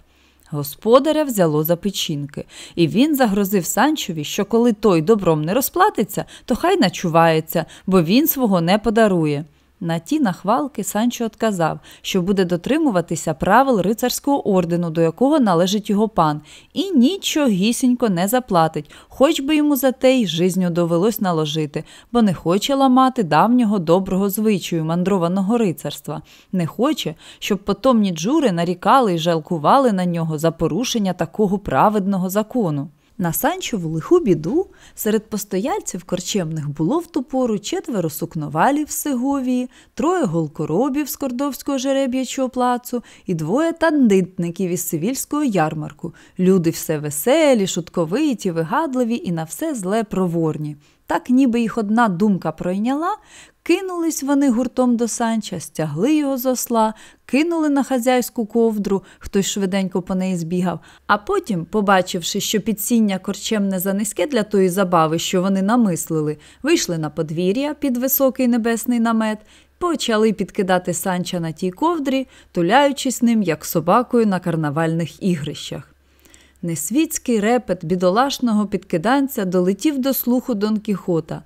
Господаря взяло за печінки, і він загрозив Санчові, що коли той добром не розплатиться, то хай начувається, бо він свого не подарує. На ті нахвалки Санчо отказав, що буде дотримуватися правил рицарського ордену, до якого належить його пан, і нічогісінько не заплатить, хоч би йому за те й жизню довелось наложити, бо не хоче ламати давнього доброго звичаю мандрованого рицарства. Не хоче, щоб потомні джури нарікали й жалкували на нього за порушення такого праведного закону. На Санчову лиху біду серед постояльців корчемних було в ту пору четверо сукновалів з Сеговії, троє голкоробів з кордовського жереб'ячого плацу і двоє тандитників із сивільського ярмарку. Люди все веселі, шутковиті, вигадливі і на все зле проворні. Так ніби їх одна думка пройняла, кинулись вони гуртом до Санча, стягли його з осла, кинули на хазяйську ковдру, хтось швиденько по неї збігав, а потім, побачивши, що підсіння корчемне занизьке для тої забави, що вони намислили, вийшли на подвір'я під високий небесний намет, почали підкидати Санча на тій ковдрі, туляючись ним, як собакою на карнавальних ігрищах. Несвітський репет бідолашного підкиданця долетів до слуху Дон Кіхота.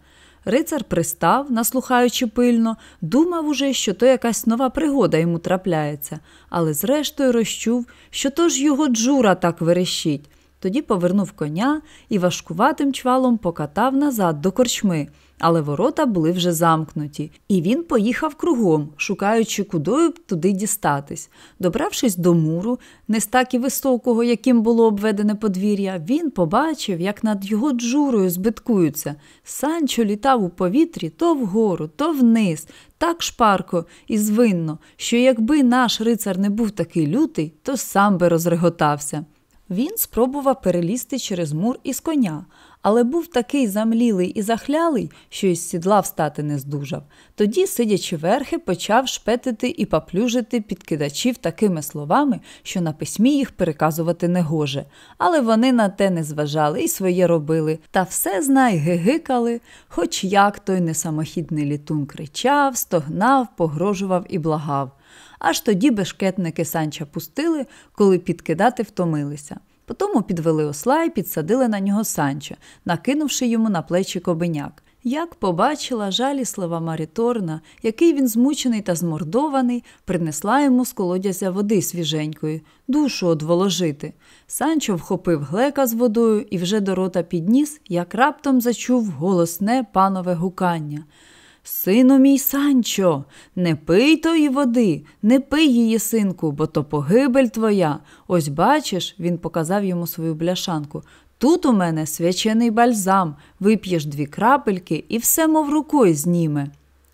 Рицар пристав, наслухаючи пильно, думав уже, що то якась нова пригода йому трапляється, але зрештою розчув, що то ж його джура так верещить. Тоді повернув коня і важкуватим чвалом покатав назад до корчми, але ворота були вже замкнуті, і він поїхав кругом, шукаючи, кудою б туди дістатись. Добравшись до муру, не з таки високого, яким було обведене подвір'я, він побачив, як над його джурою збиткуються. Санчо літав у повітрі то вгору, то вниз, так шпарко і звинно, що якби наш рицар не був такий лютий, то сам би розреготався. Він спробував перелізти через мур із коня, але був такий замлілий і захлялий, що із сідла встати не здужав. Тоді, сидячи верхи, почав шпетити і поплюжити підкидачів такими словами, що на письмі їх переказувати не гоже. Але вони на те не зважали і своє робили, та все знай гигикали, хоч як той несамохідний літун кричав, стогнав, погрожував і благав. Аж тоді бешкетники Санча пустили, коли підкидати втомилися. Потому підвели осла і підсадили на нього Санча, накинувши йому на плечі кобеняк. Як побачила жаліслива Маріторна, який він змучений та змордований, принесла йому з колодязя води свіженької, душу одволожити. Санчо вхопив глека з водою і вже до рота підніс, як раптом зачув голосне панове гукання. «Сину мій Санчо, не пий тої води, не пий її, синку, бо то погибель твоя. Ось бачиш», – він показав йому свою бляшанку, – «тут у мене свячений бальзам, вип'єш дві крапельки і все мов рукою зніме».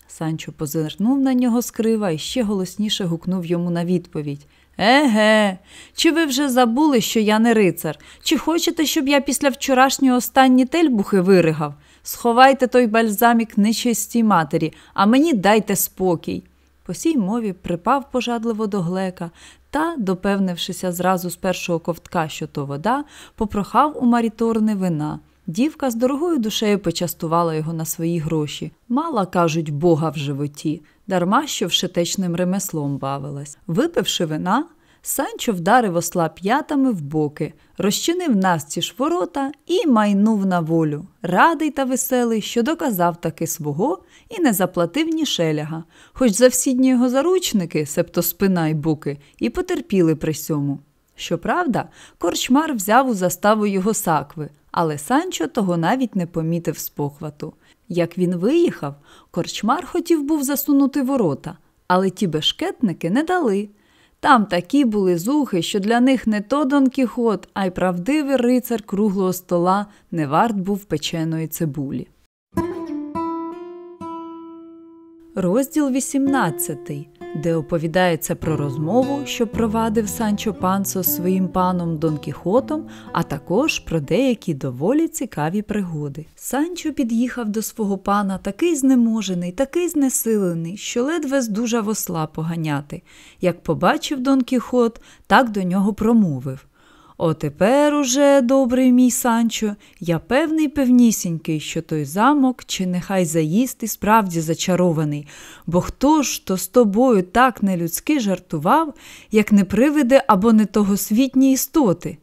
Санчо позирнув на нього скрива і ще голосніше гукнув йому на відповідь. Еге, чи ви вже забули, що я не рицар? Чи хочете, щоб я після вчорашньої останні тельбухи виригав? Сховайте той бальзамік нечистій матері, а мені дайте спокій». По сій мові припав пожадливо до Глека та, допевнившися зразу з першого ковтка, що то вода, попрохав у Маріторни вина. Дівка з дорогою душею почастувала його на свої гроші. Мала, кажуть, Бога в животі, дарма що вшитечним ремеслом бавилась. Випивши вина, Санчо вдарив осла п'ятами в боки, розчинив навстіж ворота і майнув на волю, радий та веселий, що доказав таки свого і не заплатив ні шеляга, хоч завсідні його заручники, себто спина й боки, і потерпіли при сьому. Щоправда, корчмар взяв у заставу його сакви, але Санчо того навіть не помітив з похвату. Як він виїхав, корчмар хотів був засунути ворота, але ті бешкетники не дали. Там такі були зухи, що для них не то Дон Кіхот, а й правдивий рицар круглого стола не варт був печеної цибулі. Розділ вісімнадцятий, де оповідається про розмову, що провадив Санчо Панцо з своїм паном Дон Кіхотом, а також про деякі доволі цікаві пригоди. Санчо під'їхав до свого пана такий знеможений, такий знесилений, що ледве здужав осла поганяти. Як побачив Дон Кіхот, так до нього промовив. «Отепер уже, добрий мій Санчо, я певний певнісінький, що той замок, чи нехай заїзд і справді зачарований, бо хто ж то з тобою так нелюдськи жартував, як не привиди або не тогосвітні істоти?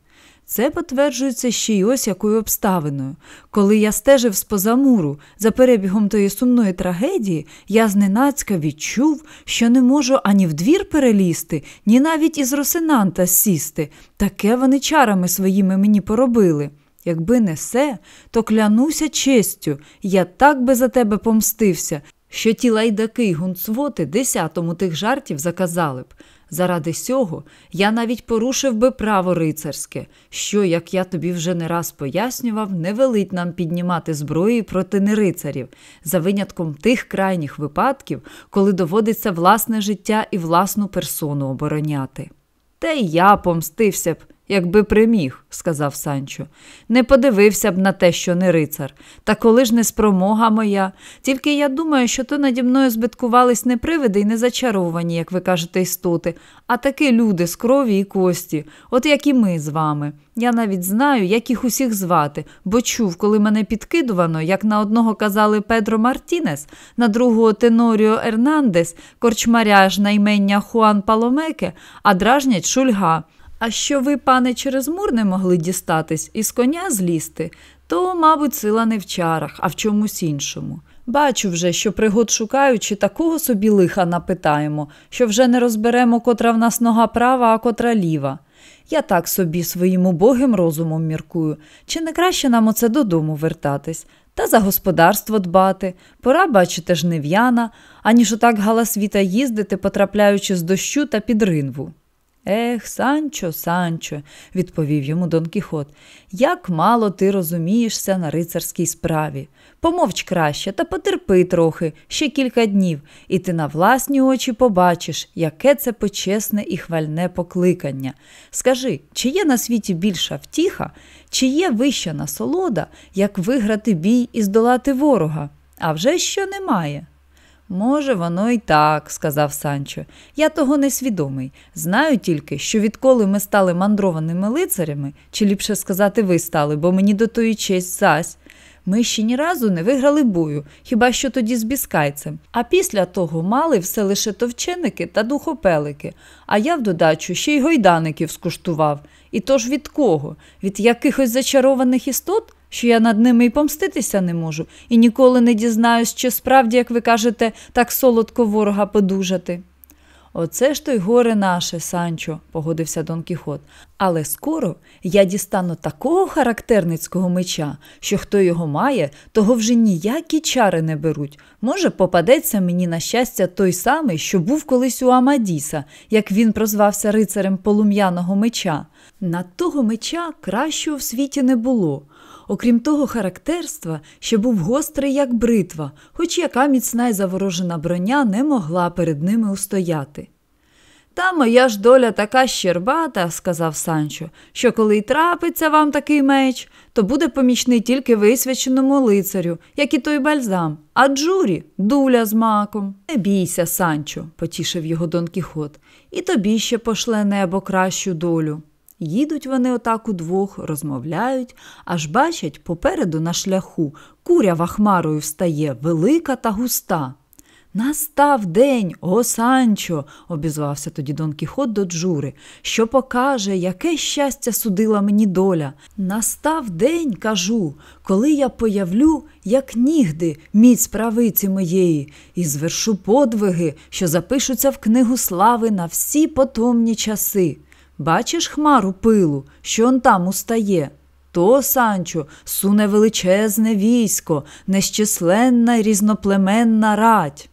Це потверджується ще й ось якою обставиною. Коли я стежив споза муру за перебігом тої сумної трагедії, я зненацька відчув, що не можу ані в двір перелізти, ні навіть із росинанта сісти. Таке вони чарами своїми мені поробили. Якби не се, то клянуся честю, я так би за тебе помстився, що ті лайдаки й гунцвоти десятому тих жартів заказали б. Заради сього я навіть порушив би право рицарське, що, як я тобі вже не раз пояснював, не велить нам піднімати зброї проти нерицарів, за винятком тих крайніх випадків, коли доводиться власне життя і власну персону обороняти». «Та й я помстився б, якби приміг», – сказав Санчо. «Не подивився б на те, що не рицар. Та коли ж не спромога моя. Тільки я думаю, що то наді мною збиткувались не привиди і не зачаровані, як ви кажете, істоти, а таки люди з крові і кості, от як і ми з вами. Я навіть знаю, як їх усіх звати, бо чув, коли мене підкидувано, як на одного казали Педро Мартінес, на другого Теноріо Ернандес, корчмаря ж на імення Хуан Паломеке, а дражнять Шульга. А що ви, пане, через мур не могли дістатись і з коня злізти, то, мабуть, сила не в чарах, а в чомусь іншому. Бачу вже, що пригод шукаючи, такого собі лиха напитаємо, що вже не розберемо, котра в нас нога права, а котра ліва. Я так собі своїм убогим розумом міркую. Чи не краще нам оце додому вертатись? Та за господарство дбати. Пора, бачите, жнив'яна, аніж отак галасвіта їздити, потрапляючи з дощу та під ринву». «Ех, Санчо, Санчо», – відповів йому Дон Кіхот, – «як мало ти розумієшся на рицарській справі. Помовч краще та потерпи трохи, ще кілька днів, і ти на власні очі побачиш, яке це почесне і хвальне покликання. Скажи, чи є на світі більша втіха, чи є вища насолода, як виграти бій і здолати ворога? А вже що немає». «Може, воно і так», – сказав Санчо. «Я того не свідомий. Знаю тільки, що відколи ми стали мандрованими лицарями, чи ліпше сказати ви стали, бо мені до тої честь зась, ми ще ні разу не виграли бою, хіба що тоді з біскайцем. А після того мали все лише товченики та духопелики, а я в додачу ще й гойдаників скуштував. І то ж від кого? Від якихось зачарованих істот? Що я над ними і помститися не можу, і ніколи не дізнаюсь, чи справді, як ви кажете, так солодко ворога подужати». «Оце ж то й горе наше, Санчо», – погодився Дон Кіхот. «Але скоро я дістану такого характерницького меча, що хто його має, того вже ніякі чари не беруть. Може, попадеться мені на щастя той самий, що був колись у Амадіса, як він прозвався рицарем полум'яного меча. На того меча кращого в світі не було. Окрім того характерства, що був гострий, як бритва, хоч яка міцна й заворожена броня не могла перед ними устояти». «Та моя ж доля така щербата, – сказав Санчо, – що коли й трапиться вам такий меч, то буде помічний тільки висвяченому лицарю, як і той бальзам, а Джурі – дуля з маком». «Не бійся, Санчо, – потішив його Дон Кіхот, – і тобі ще пошле небо кращу долю». Їдуть вони отак удвох, розмовляють, аж бачать попереду на шляху курява хмарою встає, велика та густа. «Настав день, о Санчо!» – обізвався тоді Дон Кіхот до Джури, що покаже, яке щастя судила мені доля. «Настав день, кажу, коли я появлю, як нігди, міць правиці моєї, і звершу подвиги, що запишуться в книгу слави на всі потомні часи. Бачиш хмару пилу, що он там устає? То, Санчо, суне величезне військо, нещисленна й різноплеменна рать».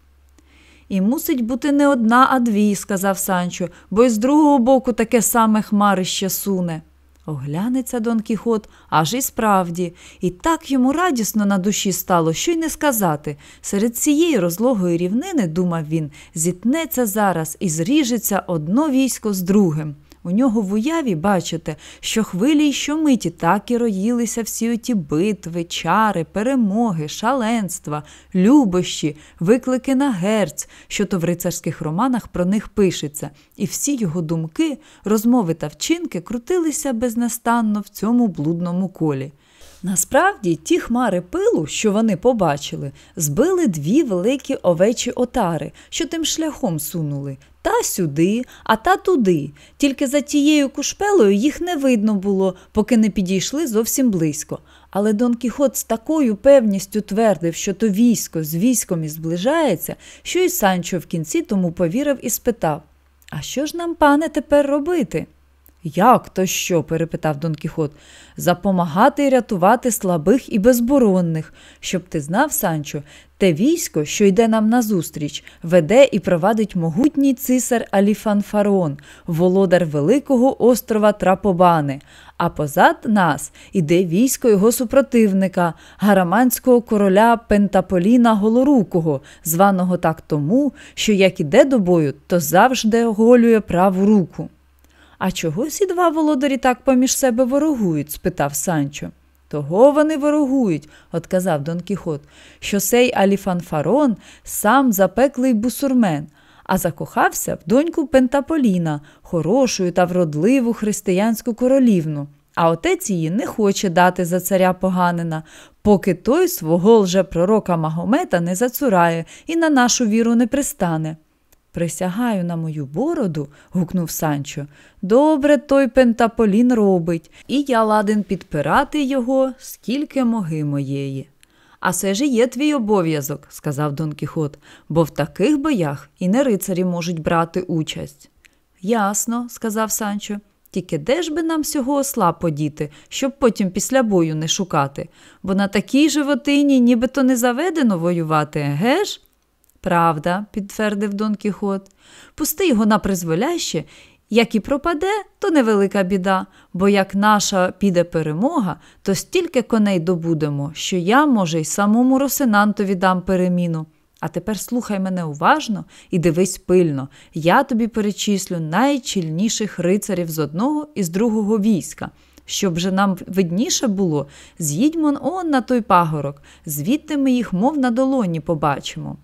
«І мусить бути не одна, а дві, – сказав Санчо, – бо й з другого боку таке саме хмарище суне». Оглянеться Дон Кіхот, аж і справді, і так йому радісно на душі стало, що й не сказати. Серед цієї розлогої рівнини, думав він, зітнеться зараз і зріжеться одно військо з другим. У нього в уяві, бачите, що хвилі й щомиті так і роїлися всі оті битви, чари, перемоги, шаленства, любощі, виклики на герць, що то в рицарських романах про них пишеться. І всі його думки, розмови та вчинки крутилися безнастанно в цьому блудному колі. Насправді, ті хмари пилу, що вони побачили, збили дві великі овечі отари, що тим шляхом сунули. Та сюди, а та туди. Тільки за тією кушпелою їх не видно було, поки не підійшли зовсім близько. Але Дон Кіхот з такою певністю твердив, що то військо з військом і зближається, що й Санчо в кінці тому повірив і спитав: «А що ж нам, пане, тепер робити?» «Як то що?» – перепитав Дон Кіхот. «Запомагати й рятувати слабих і безборонних. Щоб ти знав, Санчо, те військо, що йде нам назустріч, веде і провадить могутній цисар Аліфанфарон, володар великого острова Трапобани. А позад нас іде військо його супротивника, гараманського короля Пентаполіна Голорукого, званого так тому, що як іде до бою, то завжди оголює праву руку». «А чого ці два володарі так поміж себе ворогують?» – спитав Санчо. «Того вони ворогують, – отказав Дон Кіхот, – що сей Аліфанфарон сам запеклий бусурмен, а закохався в доньку Пентаполіна, хорошу та вродливу християнську королівну. А отець її не хоче дати за царя поганина, поки той свого лжепророка Магомета не зацурає і на нашу віру не пристане». «Присягаю на мою бороду, – гукнув Санчо, – добре той Пентаполін робить, і я ладен підпирати його, скільки моги моєї». «А це ж і є твій обов'язок, – сказав Дон Кіхот, – бо в таких боях і не рицарі можуть брати участь». «Ясно, – сказав Санчо, – тільки де ж би нам сього осла подіти, щоб потім після бою не шукати, бо на такій животині нібито не заведено воювати, еге ж?» «Правда, – підтвердив Дон Кіхот, – пусти його на призволяще, як і пропаде, то невелика біда, бо як наша піде перемога, то стільки коней добудемо, що я, може, й самому Росинантові дам переміну. А тепер слухай мене уважно і дивись пильно, я тобі перечислю найчільніших рицарів з одного і з другого війська. Щоб же нам видніше було, з'їдьмо он на той пагорок, звідти ми їх мов на долоні побачимо».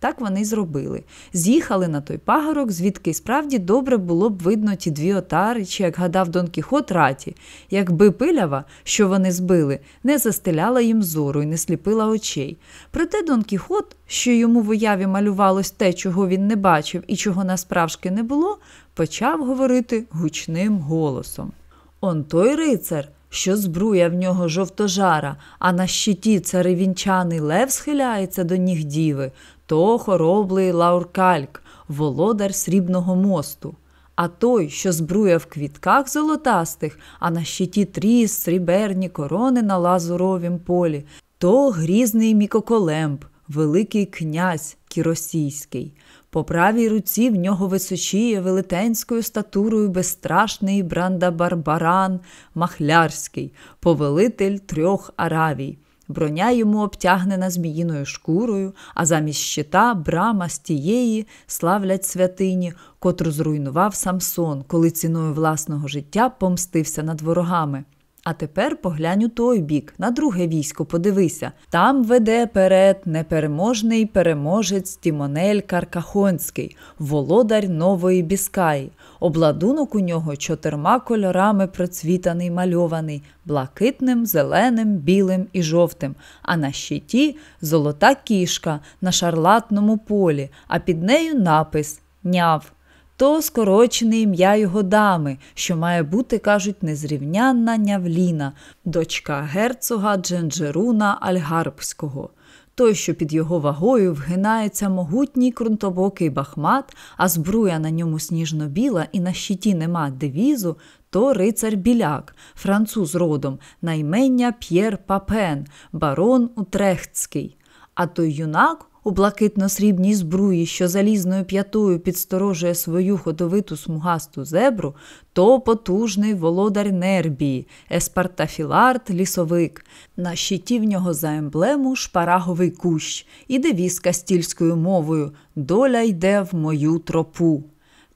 Так вони й зробили. З'їхали на той пагорок, звідки справді добре було б видно ті дві отари, чи, як гадав Дон Кіхот, раті, якби пилява, що вони збили, не застеляла їм зору і не сліпила очей. Проте Дон Кіхот, що йому в уяві малювалось те, чого він не бачив і чого насправжки не було, почав говорити гучним голосом. «Он той рицар, що збруя в нього жовтожара, а на щиті царевінчаний лев схиляється до ніг діви, то хороблий Лауркальк, володар Срібного мосту. А той, що збруя в квітках золотастих, а на щиті тріс сріберні корони на лазуровім полі, то грізний Мікоколемб, великий князь кіросійський. По правій руці в нього височіє велетенською статурою безстрашний Брандабар-баран Махлярський, повелитель трьох Аравій. Броня йому обтягнена зміїною шкурою, а замість щита брама з тієї славлять святині, котру зруйнував Самсон, коли ціною власного життя помстився над ворогами. А тепер поглянь у той бік, на друге військо подивися. Там веде перед непереможний переможець Тімонель Каркахонський, володар Нової Біскаї. Обладунок у нього чотирма кольорами процвітаний мальований – блакитним, зеленим, білим і жовтим. А на щиті – золота кішка на шарлатному полі, а під нею напис «Няв». То скорочене ім'я його дами, що має бути, кажуть, незрівнянна Нявліна, дочка герцога Дженджеруна Альгарбського. Той, що під його вагою вгинається могутній крунтобокий бахмат, а збруя на ньому сніжно-біла і на щиті нема девізу, то рицар-біляк, француз родом, наймення П'єр Папен, барон Утрехтський. А той юнак – у блакитно-срібній збруї, що залізною п'ятою підсторожує свою ходовиту смугасту зебру, то потужний володар Нербії, Еспартафіларт – лісовик. На щиті в нього за емблему шпараговий кущ і девіз кастільською мовою «Доля йде в мою тропу».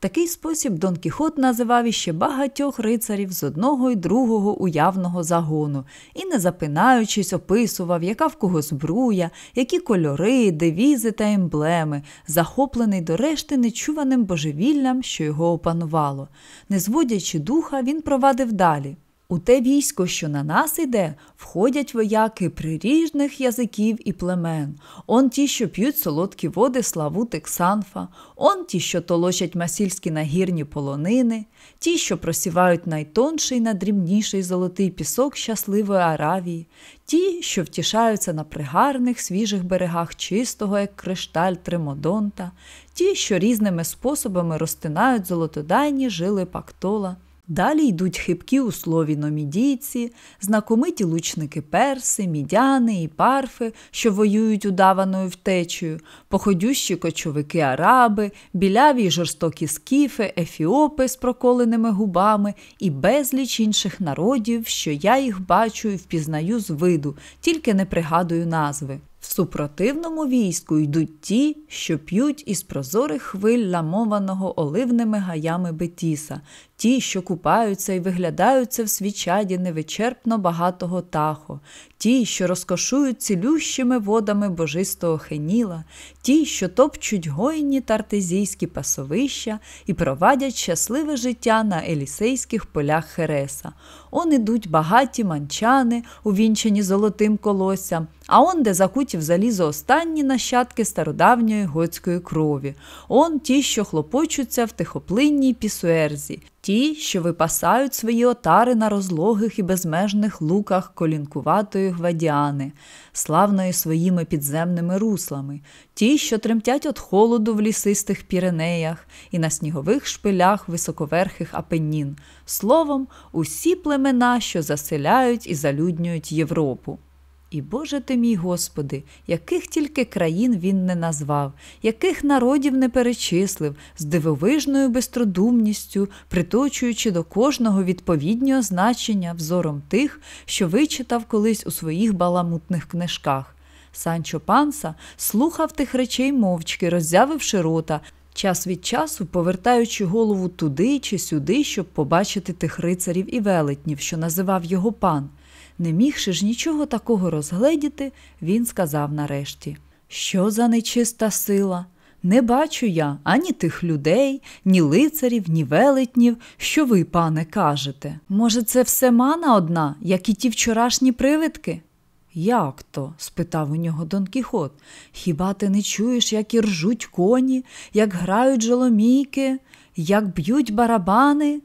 Такий спосіб Дон Кіхот називав іще багатьох рицарів з одного й другого уявного загону і, не запинаючись, описував, яка в кого збруя, які кольори, девізи та емблеми, захоплений до решти нечуваним божевіллям, що його опанувало. Не зводячи духа, він провадив далі. У те військо, що на нас іде, входять вояки приріжних язиків і племен. Он ті, що п'ють солодкі води славу Тексанфа, он ті, що толочать масільські нагірні полонини, ті, що просівають найтонший, найдрібніший золотий пісок щасливої Аравії, ті, що втішаються на пригарних, свіжих берегах чистого, як кришталь Тримодонта, ті, що різними способами розтинають золотодайні жили Пактола. Далі йдуть хибкі у слові номідійці, знакомиті лучники перси, мідяни і парфи, що воюють удаваною втечею, походющі кочовики-араби, біляві й жорстокі скіфи, ефіопи з проколеними губами і безліч інших народів, що я їх бачу і впізнаю з виду, тільки не пригадую назви. В супротивному війську йдуть ті, що п'ють із прозорих хвиль ламованого оливними гаями Бетіса, ті, що купаються і виглядаються в свічаді невичерпно багатого Тахо, ті, що розкошують цілющими водами божистого Хеніла, ті, що топчуть гойні та артезійські пасовища і провадять щасливе життя на елісейських полях Хереса. Он ідуть багаті манчани, увінчені золотим колоссям, а он, де закуті в залізо останні нащадки стародавньої готської крові. Он ті, що хлопочуться в тихоплинній Пісуерзі, ті, що випасають свої отари на розлогих і безмежних луках колінкуватої Гвадіани, славної своїми підземними руслами, ті, що тремтять від холоду в лісистих Піренеях і на снігових шпилях високоверхих Апеннін. Словом, усі племена, що заселяють і залюднюють Європу. І, Боже ти мій Господи, яких тільки країн він не назвав, яких народів не перечислив, з дивовижною безтрудумністю, приточуючи до кожного відповіднього значення взором тих, що вичитав колись у своїх баламутних книжках. Санчо Панса слухав тих речей мовчки, роззявивши рота, час від часу повертаючи голову туди чи сюди, щоб побачити тих рицарів і велетнів, що називав його пан. Не мігши ж нічого такого розгледіти, він сказав нарешті: «Що за нечиста сила? Не бачу я ані тих людей, ні лицарів, ні велетнів, що ви, пане, кажете. Може, це все мана одна, як і ті вчорашні привидки?» «Як то?» – спитав у нього Дон Кіхот. «Хіба ти не чуєш, як і ржуть коні, як грають жоломійки, як б'ють барабани?»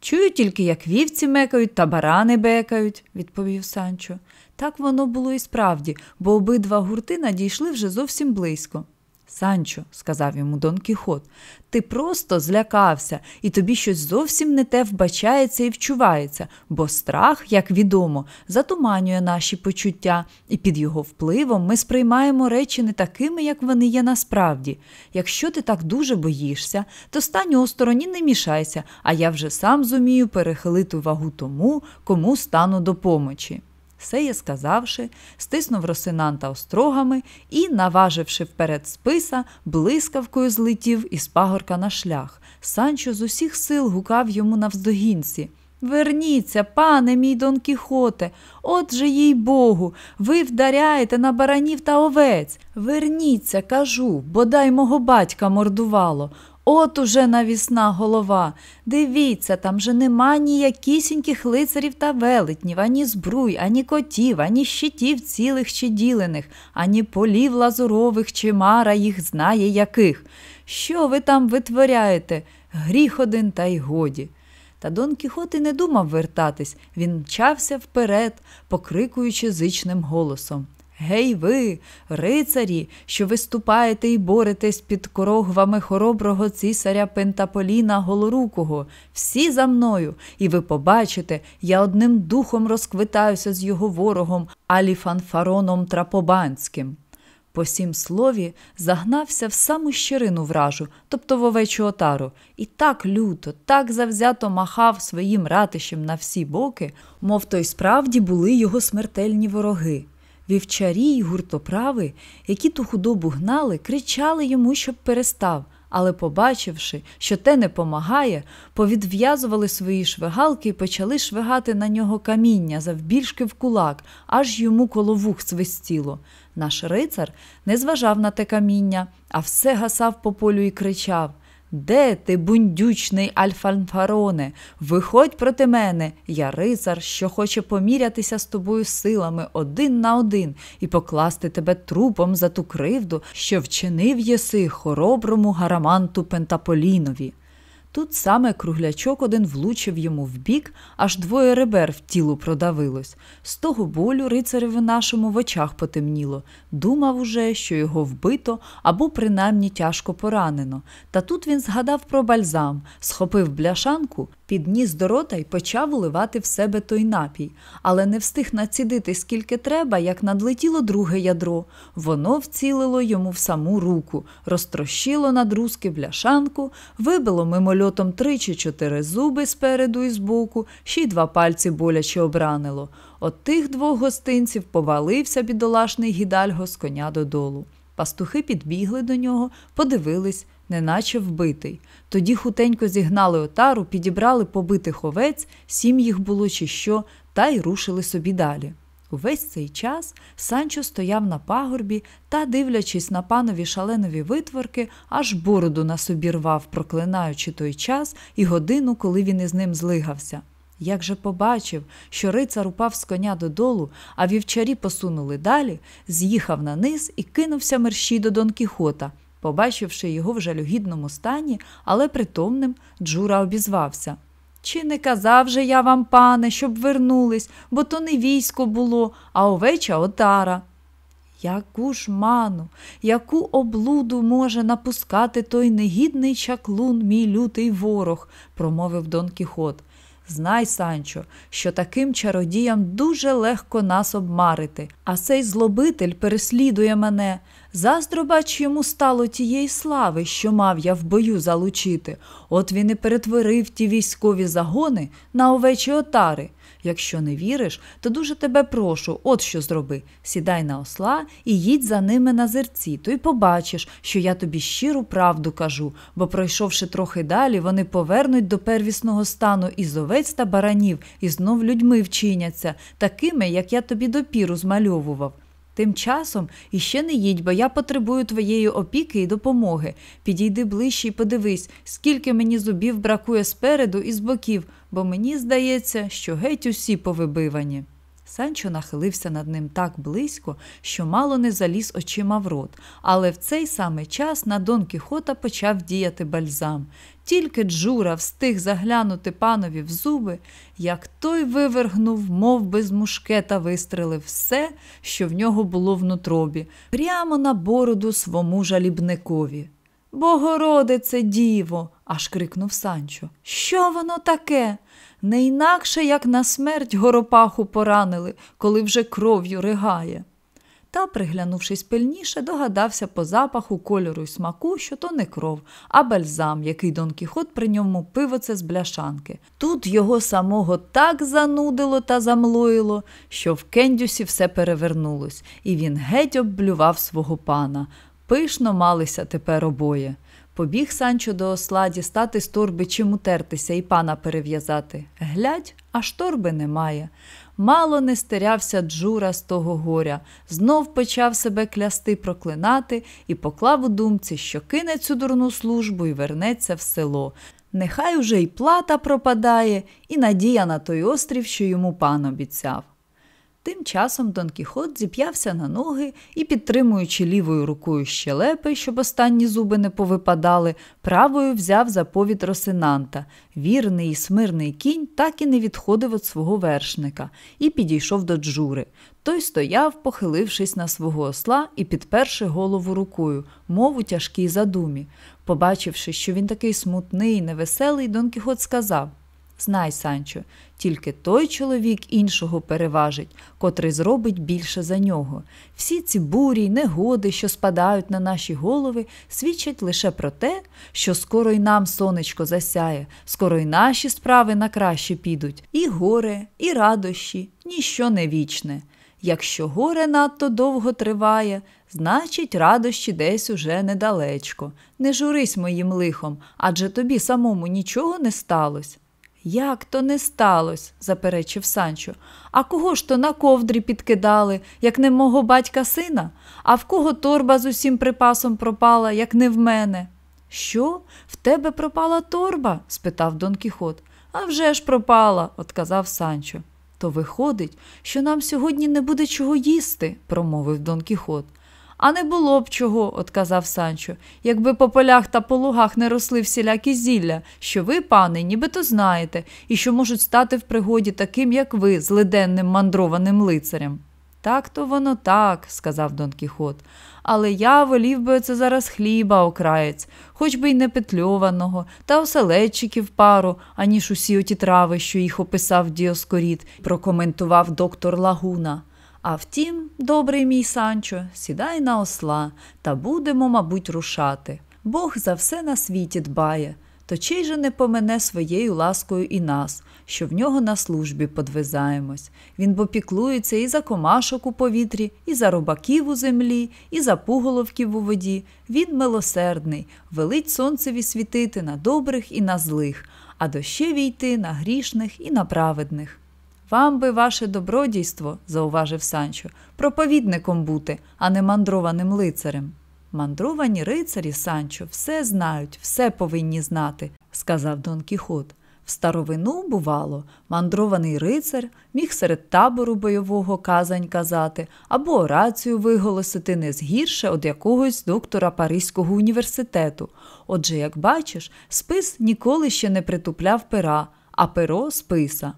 «Чую тільки, як вівці мекають та барани бекають», – відповів Санчо. Так воно було і справді, бо обидва гурти надійшли вже зовсім близько. «Санчо», – сказав йому Дон Кіхот, – «ти просто злякався, і тобі щось зовсім не те вбачається і вчувається, бо страх, як відомо, затуманює наші почуття, і під його впливом ми сприймаємо речі не такими, як вони є насправді. Якщо ти так дуже боїшся, то стань осторонь і не мішайся, а я вже сам зумію перехилити вагу тому, кому стану до помочі». Сеє сказавши, стиснув росинанта острогами і, наваживши вперед списа, блискавкою злетів із пагорка на шлях. Санчо з усіх сил гукав йому навздогінці. «Верніться, пане мій Дон Кіхоте! Отже, їй-богу, ви вдаряєте на баранів та овець! Верніться, кажу, бодай мого батька мордувало! От уже навісна голова! Дивіться, там же нема ніякісіньких лицарів та велетнів, ані збруй, ані котів, ані щитів цілих чи ділених, ані полів лазурових чи мара їх знає яких. Що ви там витворяєте? Гріх один та й годі!» Та Дон Кіхот і не думав вертатись, він мчався вперед, покрикуючи зичним голосом. «Гей ви, рицарі, що виступаєте і боретесь під корогвами хороброго цісаря Пентаполіна Голорукого, всі за мною, і ви побачите, я одним духом розквитаюся з його ворогом Аліфанфароном Трапобанським». По сім слові загнався в саму щирину вражу, тобто в овечу отару, і так люто, так завзято махав своїм ратищем на всі боки, мов то й справді були його смертельні вороги. Вівчарі й гуртоправи, які ту худобу гнали, кричали йому, щоб перестав, але побачивши, що те не помагає, повідв'язували свої швигалки і почали швигати на нього каміння завбільшки в кулак, аж йому коло вух свистіло. Наш рицар не зважав на те каміння, а все гасав по полю і кричав: «Де ти, бундючний Альфанфароне? Виходь проти мене, я рицар, що хоче помірятися з тобою силами один на один і покласти тебе трупом за ту кривду, що вчинив єси хороброму гараманту Пентаполінові». Тут саме круглячок один влучив йому в бік, аж двоє ребер в тілу продавилось. З того болю рицареві нашому в очах потемніло. Думав уже, що його вбито або принаймні тяжко поранено. Та тут він згадав про бальзам, схопив бляшанку, підніс до рота й почав уливати в себе той напій. Але не встиг націдити скільки треба, як надлетіло друге ядро. Воно вцілило йому в саму руку, розтрощило надрузки бляшанку, вибило мимольотом три чи чотири зуби спереду і збоку, ще й два пальці боляче обранило. От тих двох гостинців повалився бідолашний гідальго з коня додолу. Пастухи підбігли до нього, подивились, неначе вбитий. Тоді хутенько зігнали отару, підібрали побитих овець, сім їх було чи що, та й рушили собі далі. Увесь цей час Санчо стояв на пагорбі та, дивлячись на панові шаленові витворки, аж бороду на собі рвав, проклинаючи той час і годину, коли він із ним злигався. Як же побачив, що рицар упав з коня додолу, а вівчарі посунули далі, з'їхав на низ і кинувся мерщій до Дон Кіхота. Побачивши його в жалюгідному стані, але притомним, Джура обізвався. «Чи не казав же я вам, пане, щоб вернулись, бо то не військо було, а овеча отара». Яку ж ману, яку облуду може напускати той негідний чаклун, мій лютий ворог, промовив Дон Кіхот. «Знай, Санчо, що таким чародіям дуже легко нас обмарити, а цей злобитель переслідує мене. Заздробач йому стало тієї слави, що мав я в бою залучити. От він і перетворив ті військові загони на овечі отари. Якщо не віриш, то дуже тебе прошу, от що зроби. Сідай на осла і їдь за ними на зерці, то й побачиш, що я тобі щиру правду кажу, бо пройшовши трохи далі, вони повернуть до первісного стану із овець та баранів і знов людьми вчиняться, такими, як я тобі допіру змальовував. Тим часом іще не їдь, бо я потребую твоєї опіки і допомоги. Підійди ближче і подивись, скільки мені зубів бракує спереду і з боків, бо мені здається, що геть усі повибивані». Санчо нахилився над ним так близько, що мало не заліз очима в рот, але в цей самий час на Дон Кіхота почав діяти бальзам. Тільки Джура встиг заглянути панові в зуби, як той вивергнув, мов би з мушкета вистрелив все, що в нього було в нутробі, прямо на бороду свому жалібникові. «Богородице діво!» – аж крикнув Санчо. «Що воно таке? Не інакше, як на смерть горопаху поранили, коли вже кров'ю ригає». та, приглянувшись пильніше, догадався по запаху, кольору й смаку, що то не кров, а бальзам, який Дон Кіхот при ньому пивоце з бляшанки. Тут його самого так занудило та замлоїло, що в кендюсі все перевернулось, і він геть обблював свого пана. Пишно малися тепер обоє. Побіг Санчо до осла дістати з торби чим утертися і пана перев'язати. Глядь, аж торби немає. Мало не стерявся Джура з того горя. Знов почав себе клясти, проклинати і поклав у думці, що кине цю дурну службу і вернеться в село. Нехай уже й плата пропадає, і надія на той острів, що йому пан обіцяв. Тим часом Дон Кіхот зіп'явся на ноги і, підтримуючи лівою рукою щелепи, щоб останні зуби не повипадали, правою взяв за повід росинанта. Вірний і смирний кінь так і не відходив від свого вершника і підійшов до Джури. Той стояв, похилившись на свого осла і підперши голову рукою, мов у тяжкій задумі. Побачивши, що він такий смутний і невеселий, Дон Кіхот сказав: «Знай, Санчо, тільки той чоловік іншого переважить, котрий зробить більше за нього. Всі ці бурі й негоди, що спадають на наші голови, свідчать лише про те, що скоро й нам сонечко засяє, скоро й наші справи на краще підуть. І горе, і радощі, ніщо не вічне. Якщо горе надто довго триває, значить радощі десь уже недалечко. Не журись моїм лихом, адже тобі самому нічого не сталося». «Як то не сталося?» – заперечив Санчо. «А кого ж то на ковдрі підкидали, як не мого батька сина? А в кого торба з усім припасом пропала, як не в мене?» «Що? В тебе пропала торба?» – спитав Дон Кіхот. «А вже ж пропала!» – отказав Санчо. «То виходить, що нам сьогодні не буде чого їсти», – промовив Дон Кіхот. «А не було б чого», – отказав Санчо, «якби по полях та по лугах не росли всілякі зілля, що ви, пане, нібито знаєте, і що можуть стати в пригоді таким, як ви, злиденним мандрованим лицарем». «Так-то воно так», – сказав Дон Кіхот, «але я волів би оце зараз хліба окраєць, хоч би й не петльованого, та оселедчиків пару, аніж усі оті трави, що їх описав Діоскорід», – прокоментував доктор Лагуна. «А втім, добрий мій Санчо, сідай на осла, та будемо, мабуть, рушати. Бог за все на світі дбає, то чий же не помене своєю ласкою і нас, що в нього на службі подвизаємось. Він бо піклується і за комашок у повітрі, і за рубаків у землі, і за пуголовків у воді. Він милосердний, велить сонцеві світити на добрих і на злих, а дощеві йти на грішних і на праведних». «Вам би ваше добродійство, – зауважив Санчо, – проповідником бути, а не мандрованим лицарем». «Мандровані рицарі, Санчо, все знають, все повинні знати», – сказав Дон Кіхот. «В старовину, бувало, мандрований рицар міг серед табору бойового казань казати або орацію виголосити не згірше од якогось доктора Паризького університету. Отже, як бачиш, спис ніколи ще не притупляв пера, а перо – списа».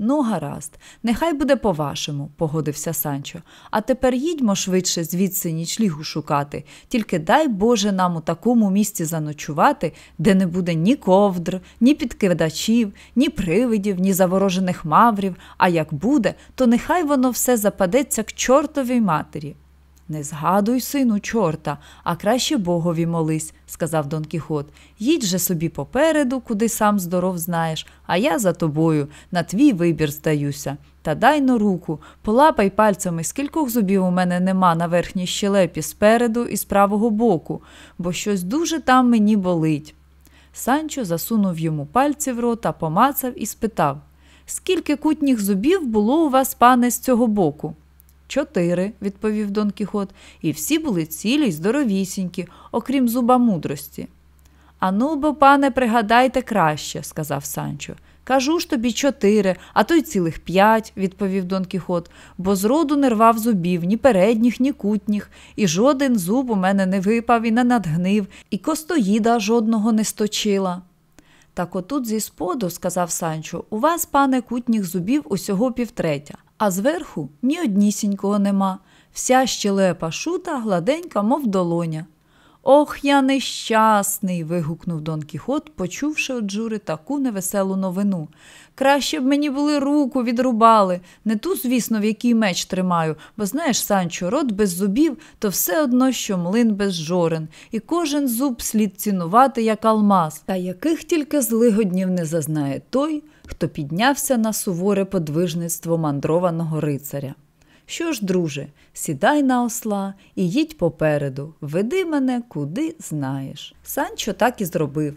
«Ну, гаразд, нехай буде по-вашому», – погодився Санчо. «А тепер їдьмо швидше звідси нічлігу шукати. Тільки дай Боже нам у такому місці заночувати, де не буде ні ковдр, ні підкидачів, ні привидів, ні заворожених маврів, а як буде, то нехай воно все западеться к чортовій матері». «Не згадуй, сину, чорта, а краще Богові молись», – сказав Дон Кіхот. «Їдь же собі попереду, куди сам здоров знаєш, а я за тобою, на твій вибір здаюся. Та дай но руку, полапай пальцями, скількох зубів у мене нема на верхній щелепі спереду і з правого боку, бо щось дуже там мені болить». Санчо засунув йому пальці в рота, помацав і спитав: «Скільки кутніх зубів було у вас, пане, з цього боку?» «Чотири», – відповів Дон Кіхот, «і всі були цілі й здоровісінькі, окрім зуба мудрості». «Ану, бо, пане, пригадайте краще», – сказав Санчо. «Кажу ж тобі чотири, а то й цілих п'ять», – відповів Дон Кіхот, «бо зроду не рвав зубів, ні передніх, ні кутніх, і жоден зуб у мене не випав і не надгнив, і костоїда жодного не сточила». «Так отут зі споду, – сказав Санчо, – у вас, пане, кутніх зубів усього півтретя, а зверху ні однісінького нема. Вся щелепа шута, гладенька, мов долоня». «Ох, я нещасний!» – вигукнув Дон Кіхот, почувши від жури таку невеселу новину. «Краще б мені були руку відрубали, не ту, звісно, в якій меч тримаю, бо, знаєш, Санчо, рот без зубів – то все одно, що млин без жорен, і кожен зуб слід цінувати, як алмаз, та яких тільки злигоднів не зазнає той, хто піднявся на суворе подвижництво мандрованого рицаря. Що ж, друже, сідай на осла і їдь попереду, веди мене куди знаєш». Санчо так і зробив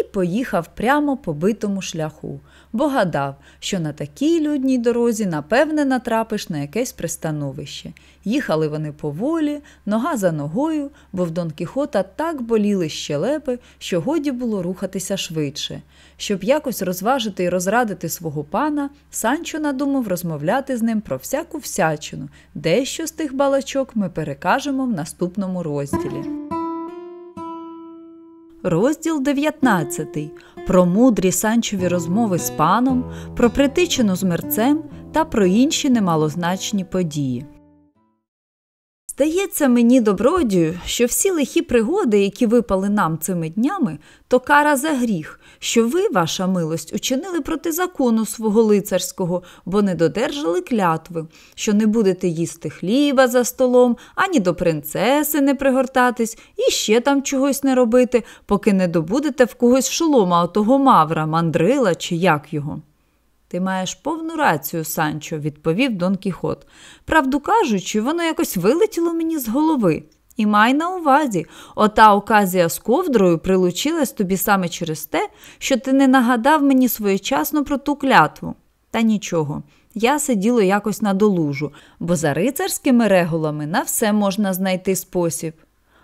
і поїхав прямо по битому шляху, бо гадав, що на такій людній дорозі напевне натрапиш на якесь пристановище. Їхали вони поволі, нога за ногою, бо в Дон Кіхота так боліли щелепи, що годі було рухатися швидше. Щоб якось розважити і розрадити свого пана, Санчо надумав розмовляти з ним про всяку всячину. Дещо з тих балачок ми перекажемо в наступному розділі. Розділ дев'ятнадцятий. Про мудрі Санчові розмови з паном, про притичину з мерцем та про інші немалозначні події. Здається мені, добродію, що всі лихі пригоди, які випали нам цими днями, то кара за гріх, що ви, ваша милость, учинили проти закону свого лицарського, бо не додержали клятви, що не будете їсти хліба за столом, ані до принцеси не пригортатись, і ще там чогось не робити, поки не добудете в когось шолома отого мавра, мандрила чи як його». «Ти маєш повну рацію, Санчо», – відповів Дон Кіхот. «Правду кажучи, воно якось вилетіло мені з голови. І май на увазі, ота оказія з ковдрою прилучилась тобі саме через те, що ти не нагадав мені своєчасно про ту клятву. Та нічого, я сиділо якось надолужу, бо за рицарськими регулами на все можна знайти спосіб».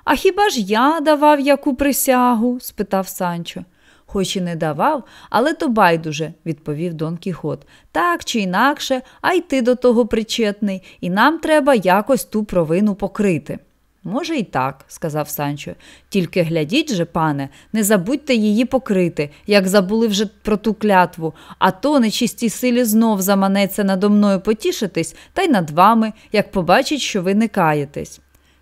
«А хіба ж я давав яку присягу?» – спитав Санчо. «Хоч і не давав, але то байдуже», – відповів Дон Кіхот. «Так чи інакше, а й ти до того причетний, і нам треба якось ту провину покрити». «Може і так», – сказав Санчо. «Тільки глядіть же, пане, не забудьте її покрити, як забули вже про ту клятву, а то нечистій силі знов заманеться надо мною потішитись, та й над вами, як побачить, що ви не каєтесь».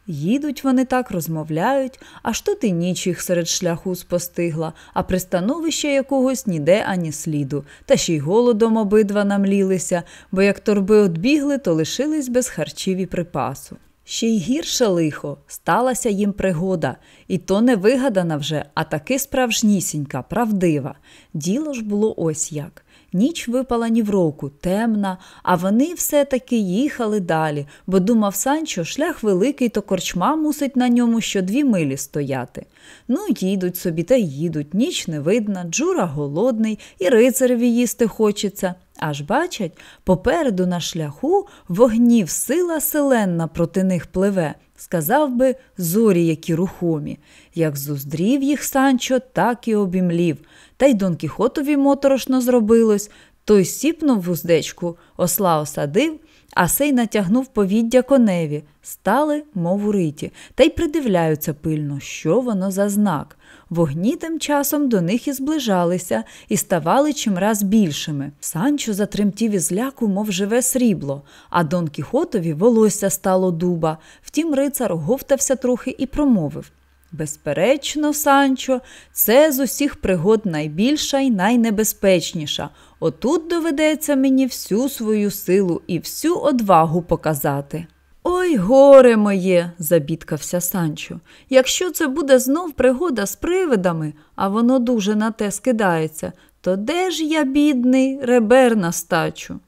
Їдуть вони так, розмовляють, аж тут і ніч їх серед шляху спостигла, а пристановище якогось ніде ані сліду. Та ще й голодом обидва намлілися, бо як торби одбігли, то лишились без харчів і припасу. Ще й гірше лихо, сталася їм пригода, і то не вигадана вже, а таки справжнісінька, правдива. Діло ж було ось як. Ніч випала ні в року, темна, а вони все-таки їхали далі, бо думав Санчо, шлях великий, то корчма мусить на ньому що дві милі стояти. Ну, їдуть собі та їдуть, ніч не видна, джура голодний, і рицареві їсти хочеться. Аж бачать, попереду на шляху вогнів сила селенна проти них пливе, сказав би, зорі які рухомі. Як зуздрів їх Санчо, так і обімлів. Та й Дон Кіхотові моторошно зробилось. Той сіпнув вуздечку, осла осадив, а сей натягнув повіддя коневі. Стали, мов у риті, та й придивляються пильно, що воно за знак. Вогні тим часом до них і зближалися, і ставали чимраз більшими. Санчо затремтів із ляку, мов живе срібло, а Дон Кіхотові волосся стало дуба. Втім, рицар говтався трохи і промовив: «Безперечно, Санчо, це з усіх пригод найбільша і найнебезпечніша. Отут доведеться мені всю свою силу і всю одвагу показати». «Ой, горе моє!» – забідкався Санчо. «Якщо це буде знов пригода з привидами, а воно дуже на те скидається, то де ж я, бідний, ребер настачу?»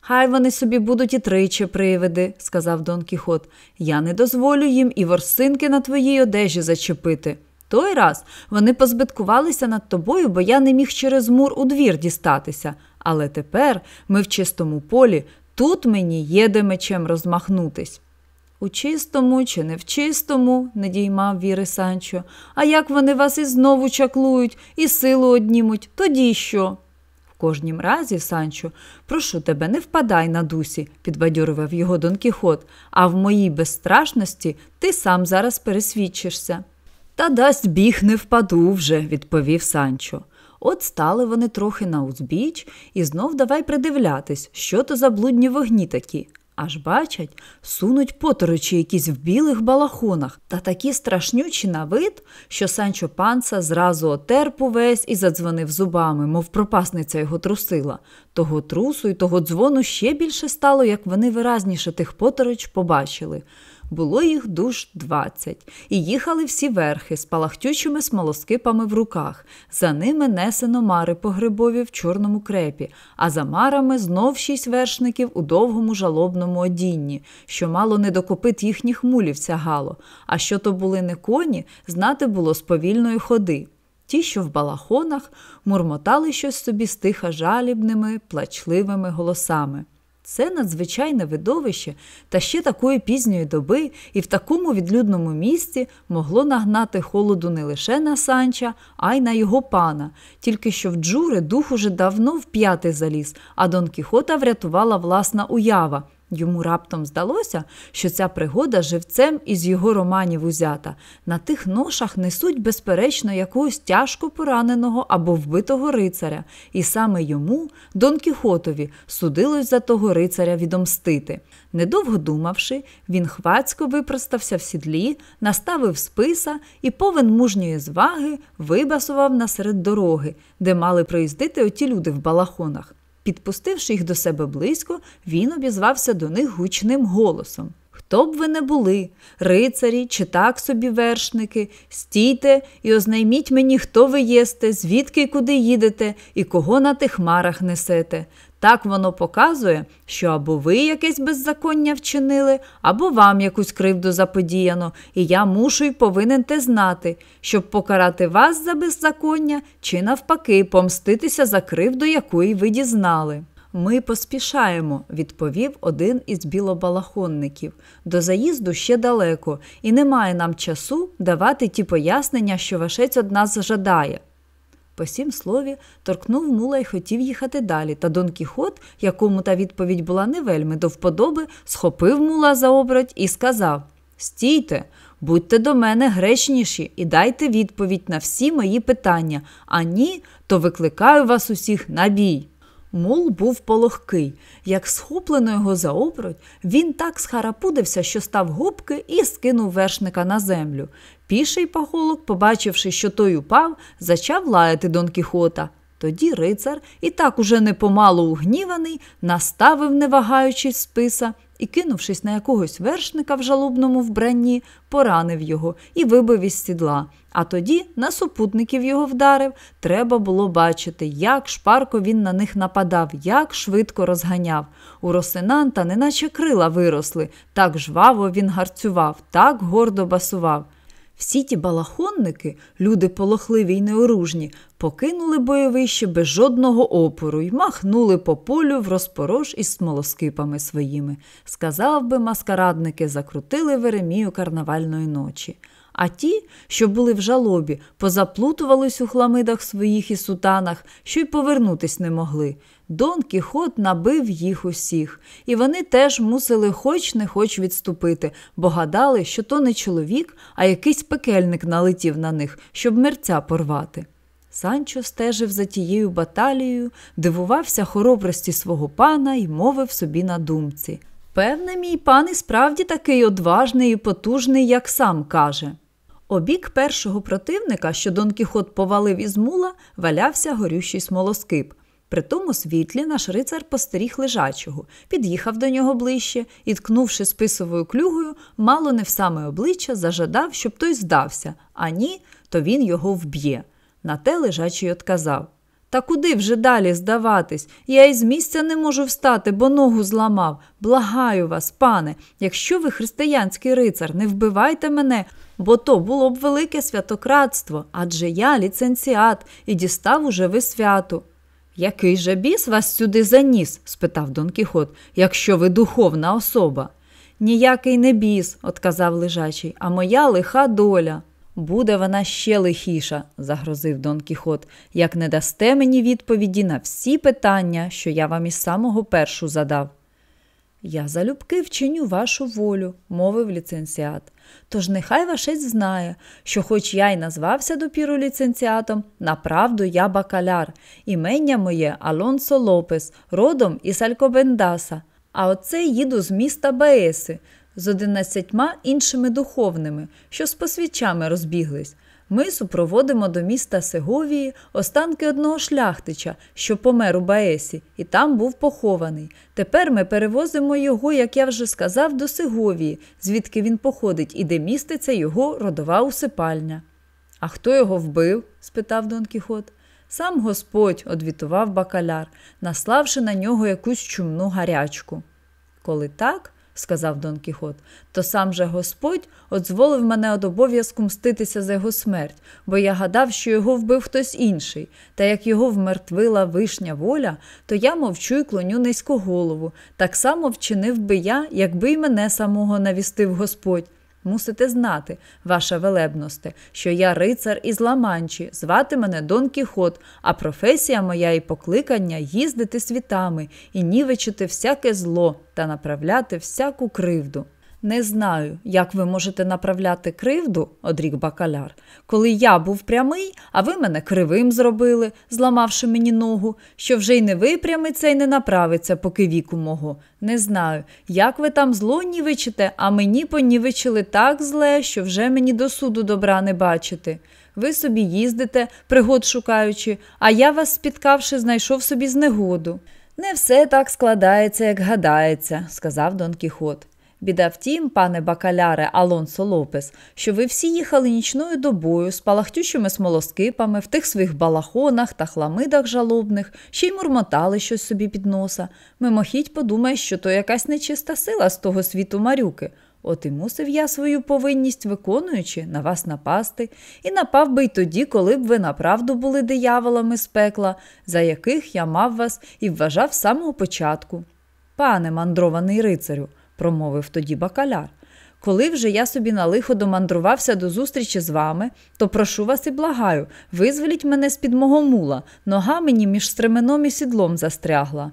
«Хай вони собі будуть і тричі привиди», – сказав Дон Кіхот. «Я не дозволю їм і ворсинки на твоїй одежі зачепити. Той раз вони позбиткувалися над тобою, бо я не міг через мур у двір дістатися. Але тепер ми в чистому полі, тут мені є де мечем розмахнутись». «У чистому чи не в чистому», – не діймав віри Санчо. «А як вони вас і знову чаклують, і силу однімуть, тоді що?» «В кожнім разі, Санчо, прошу тебе, не впадай на дусі», – підбадьорував його Дон Кіхот, «а в моїй безстрашності ти сам зараз пересвідчишся». «Та дасть біг, не впаду вже», – відповів Санчо. От стали вони трохи на узбіч, і знов давай придивлятись, що то за блудні вогні такі. Аж бачать, сунуть поторочі якісь в білих балахонах, та такі страшнючі на вид, що Санчо Панца зразу отерп увесь і задзвонив зубами, мов пропасниця його трусила. Того трусу і того дзвону ще більше стало, як вони виразніше тих потороч побачили. Було їх душ двадцять, і їхали всі верхи з палахтючими смолоскипами в руках. За ними несено мари по грибові в чорному крепі, а за марами знов шість вершників у довгому жалобному одінні, що мало не до копит їхніх мулів сягало, а що то були не коні, знати було з повільної ходи. Ті, що в балахонах, мурмотали щось собі стиха жалібними, плачливими голосами. Це надзвичайне видовище, та ще такої пізньої доби і в такому відлюдному місці могло нагнати холоду не лише на Санча, а й на його пана. Тільки що в Джури дух уже давно в п'яти заліз, а Дон Кіхота врятувала власна уява. Йому раптом здалося, що ця пригода живцем із його романів узята. На тих ношах несуть, безперечно, якогось тяжко пораненого або вбитого рицаря. І саме йому, Дон Кіхотові, судилось за того рицаря відомстити. Недовго думавши, він хвацько випростався в сідлі, наставив списа і, повен мужньої зваги, вибасував насеред дороги, де мали проїздити оті люди в балахонах. Підпустивши їх до себе близько, він обізвався до них гучним голосом. «Хто б ви не були, рицарі чи так собі вершники, стійте і ознайміть мені, хто ви єсте, звідки і куди їдете, і кого на тих марах несете. Так воно показує, що або ви якесь беззаконня вчинили, або вам якусь кривду заподіяно, і я мушу й повинен те знати, щоб покарати вас за беззаконня чи навпаки помститися за кривду, якої ви дізнали». «Ми поспішаємо», – відповів один із білобалахонників. «До заїзду ще далеко, і немає нам часу давати ті пояснення, що вашець од нас жадає». По сім слові торкнув мула й хотів їхати далі, та Дон Кіхот, якому та відповідь була не вельми до вподоби, схопив мула за оброть і сказав: «Стійте, будьте до мене гречніші і дайте відповідь на всі мої питання, а ні, то викликаю вас усіх на бій». Мул був пологкий. Як схоплено його за оброть, він так схарапудився, що став губки і скинув вершника на землю. Піший пахолок, побачивши, що той упав, зачав лаяти Дон Кіхота. Тоді рицар, і так уже непомало угніваний, наставив, не вагаючись, списа і, кинувшись на якогось вершника в жалобному вбранні, поранив його і вибив із сідла. А тоді на супутників його вдарив. Треба було бачити, як шпарко він на них нападав, як швидко розганяв. У росинанта неначе крила виросли, так жваво він гарцював, так гордо басував. Всі ті балахонники, люди полохливі й неоружні, покинули бойовище без жодного опору й махнули по полю в розпорож із смолоскипами своїми. Сказав би, маскарадники закрутили веремію карнавальної ночі. А ті, що були в жалобі, позаплутувались у хламидах своїх і сутанах, що й повернутись не могли. Дон Кіхот набив їх усіх, і вони теж мусили хоч не хоч відступити, бо гадали, що то не чоловік, а якийсь пекельник налетів на них, щоб мерця порвати. Санчо стежив за тією баталією, дивувався хоробрості свого пана й мовив собі на думці: «Певне, мій пан і справді такий одважний і потужний, як сам каже». Обік першого противника, що Дон Кіхот повалив із мула, валявся горючий смолоскип. При тому світлі наш рицар постеріг лежачого, під'їхав до нього ближче і, ткнувши списовою клюгою, мало не в саме обличчя, зажадав, щоб той здався, а ні, то він його вб'є. На те лежачий отказав: «Та куди вже далі здаватись? Я із місця не можу встати, бо ногу зламав. Благаю вас, пане, якщо ви християнський рицар, не вбивайте мене, бо то було б велике святокрадство, адже я ліцензіат і дістав уже висвяту». «Який же біс вас сюди заніс?» – спитав Дон Кіхот, «якщо ви духовна особа». «Ніякий не біс», – отказав лежачий, «а моя лиха доля». «Буде вона ще лихіша», – загрозив Дон Кіхот, «як не дасте мені відповіді на всі питання, що я вам із самого першу задав». «Я залюбки вчиню вашу волю», – мовив ліцензіат. «Тож нехай вашець знає, що хоч я й назвався допіру ліцензіатом, направду я бакаляр. Імення моє Алонсо Лопес, родом із Алькобендаса. А оце їду з міста Баеси з одинадцятьма іншими духовними, що з посвідчами розбіглись. Ми супроводимо до міста Сеговії останки одного шляхтича, що помер у Баесі, і там був похований. Тепер ми перевозимо його, як я вже сказав, до Сеговії, звідки він походить і де міститься його родова усипальня. – А хто його вбив? – спитав Дон Кіхот. – Сам Господь, – одвітував бакаляр, наславши на нього якусь чумну гарячку. – Коли так, – сказав Дон Кіхот, – то сам же Господь одзволив мене од обов'язку мститися за його смерть, бо я гадав, що його вбив хтось інший, та як його вмертвила вишня воля, то я мовчу й клоню низько голову. Так само вчинив би я, якби й мене самого навістив Господь. Мусите знати, ваша велебносте, що я рицар із Ла-Манчі, звати мене Дон Кіхот, а професія моя і покликання – їздити світами і нівечити всяке зло та направляти всяку кривду. Не знаю, як ви можете направляти кривду, одрік бакаляр, коли я був прямий, а ви мене кривим зробили, зламавши мені ногу, що вже й не випрямиться і не направиться, поки віку мого. Не знаю, як ви там зло нівичите, а мені понівичили так зле, що вже мені до суду добра не бачити. Ви собі їздите, пригод шукаючи, а я вас спіткавши, знайшов собі знегоду. Не все так складається, як гадається, сказав Дон Кіхот. Біда в тім, пане бакаляре Алонсо Лопес, що ви всі їхали нічною добою з палахтючими смолоскипами в тих своїх балахонах та хламидах жалобних, ще й мурмотали щось собі під носа. Мимохідь подумає, що то якась нечиста сила з того світу марюки. От і мусив я свою повинність, виконуючи, на вас напасти, і напав би й тоді, коли б ви направду були дияволами з пекла, за яких я мав вас і вважав з самого початку. Пане мандрований рицарю, промовив тоді бакаляр. Коли вже я собі на лихо домандрувався до зустрічі з вами, то прошу вас і благаю, визволіть мене з-під мого мула, нога мені між стременом і сідлом застрягла.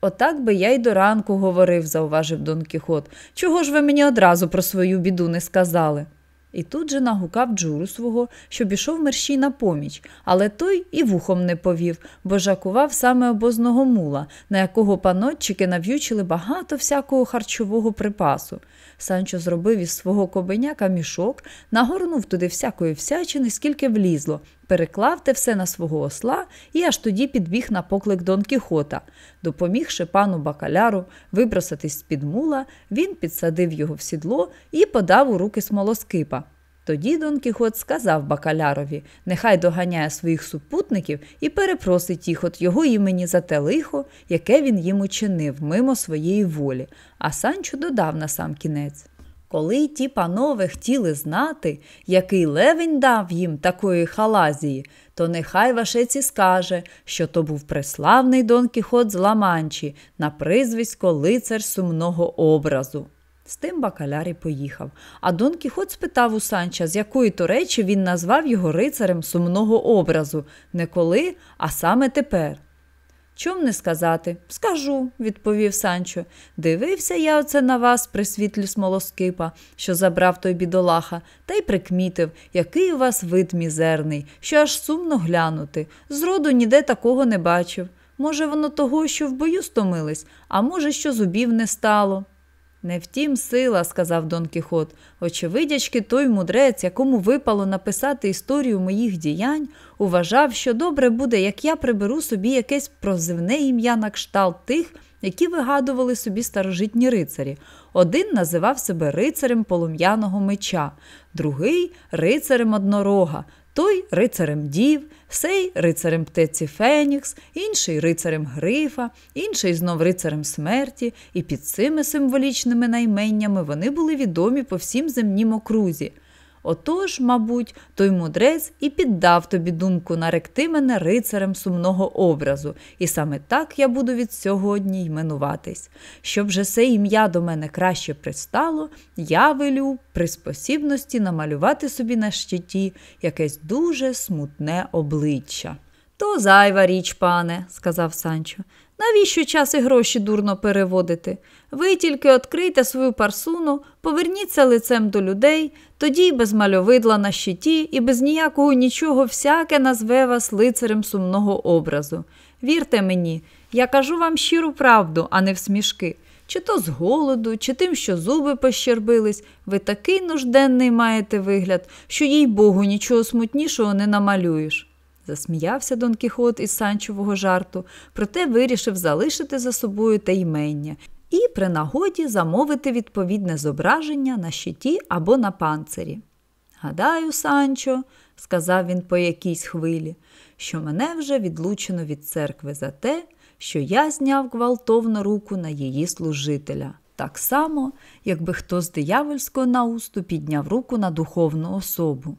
Отак би я й до ранку говорив, зауважив Дон Кіхот, чого ж ви мені одразу про свою біду не сказали? І тут же нагукав джуру свого, щоб ішов мерщій на поміч, але той і вухом не повів, бо жакував саме обозного мула, на якого панотчики нав'ючили багато всякого харчового припасу. Санчо зробив із свого кобеняка мішок, нагорнув туди всякої всячини, скільки влізло, переклав те все на свого осла і аж тоді підбіг на поклик Дон Кіхота. Допомігши пану бакаляру виброситись з-під мула, він підсадив його в сідло і подав у руки смолоскипа. Тоді Дон Кіхот сказав бакалярові, нехай доганяє своїх супутників і перепросить їх от його імені за те лихо, яке він їм учинив мимо своєї волі. А Санчо додав на сам кінець. Коли ті панове хотіли знати, який левень дав їм такої халазії, то нехай вашеці скаже, що то був преславний Дон Кіхот з Ла-Манчі на прізвисько лицар сумного образу. З тим бакаляр і поїхав. А Дон Кіхот спитав у Санча, з якої то речі він назвав його рицарем сумного образу, не коли, а саме тепер. «Чом не сказати? Скажу», – відповів Санчо. «Дивився я оце на вас при світлі смолоскипа, що забрав той бідолаха, та й прикмітив, який у вас вид мізерний, що аж сумно глянути. Зроду ніде такого не бачив. Може, воно того, що в бою стомились, а може, що зубів не стало». «Не втім сила», – сказав Дон Кіхот. «Очевидячки, той мудрець, якому випало написати історію моїх діянь, уважав, що добре буде, як я приберу собі якесь прозивне ім'я на кшталт тих, які вигадували собі старожитні рицарі. Один називав себе рицарем полум'яного меча, другий – рицарем однорога, той – рицарем дів, сей – рицарем птеці Фенікс, інший – рицарем Грифа, інший знов рицарем смерті, і під цими символічними найменнями вони були відомі по всім земнім окрузі. Отож, мабуть, той мудрець і піддав тобі думку наректи мене рицарем сумного образу, і саме так я буду від сьогодні іменуватись. Щоб же це ім'я до мене краще пристало, я велю при спосібності намалювати собі на щиті якесь дуже смутне обличчя». «То зайва річ, пане», – сказав Санчо. «Навіщо час і гроші дурно переводити? Ви тільки відкрийте свою парсуну, поверніться лицем до людей, тоді без мальовидла на щиті і без ніякого нічого всяке назве вас лицарем сумного образу. Вірте мені, я кажу вам щиру правду, а не всмішки. Чи то з голоду, чи тим, що зуби пощербились, ви такий нужденний маєте вигляд, що, їй-богу, нічого смутнішого не намалюєш». Засміявся Дон Кіхот із Санчового жарту, проте вирішив залишити за собою те ймення і при нагоді замовити відповідне зображення на щиті або на панцирі. «Гадаю, Санчо», – сказав він по якійсь хвилі, – «що мене вже відлучено від церкви за те, що я зняв гвалтовно руку на її служителя, так само, якби хто з диявольського наусту підняв руку на духовну особу.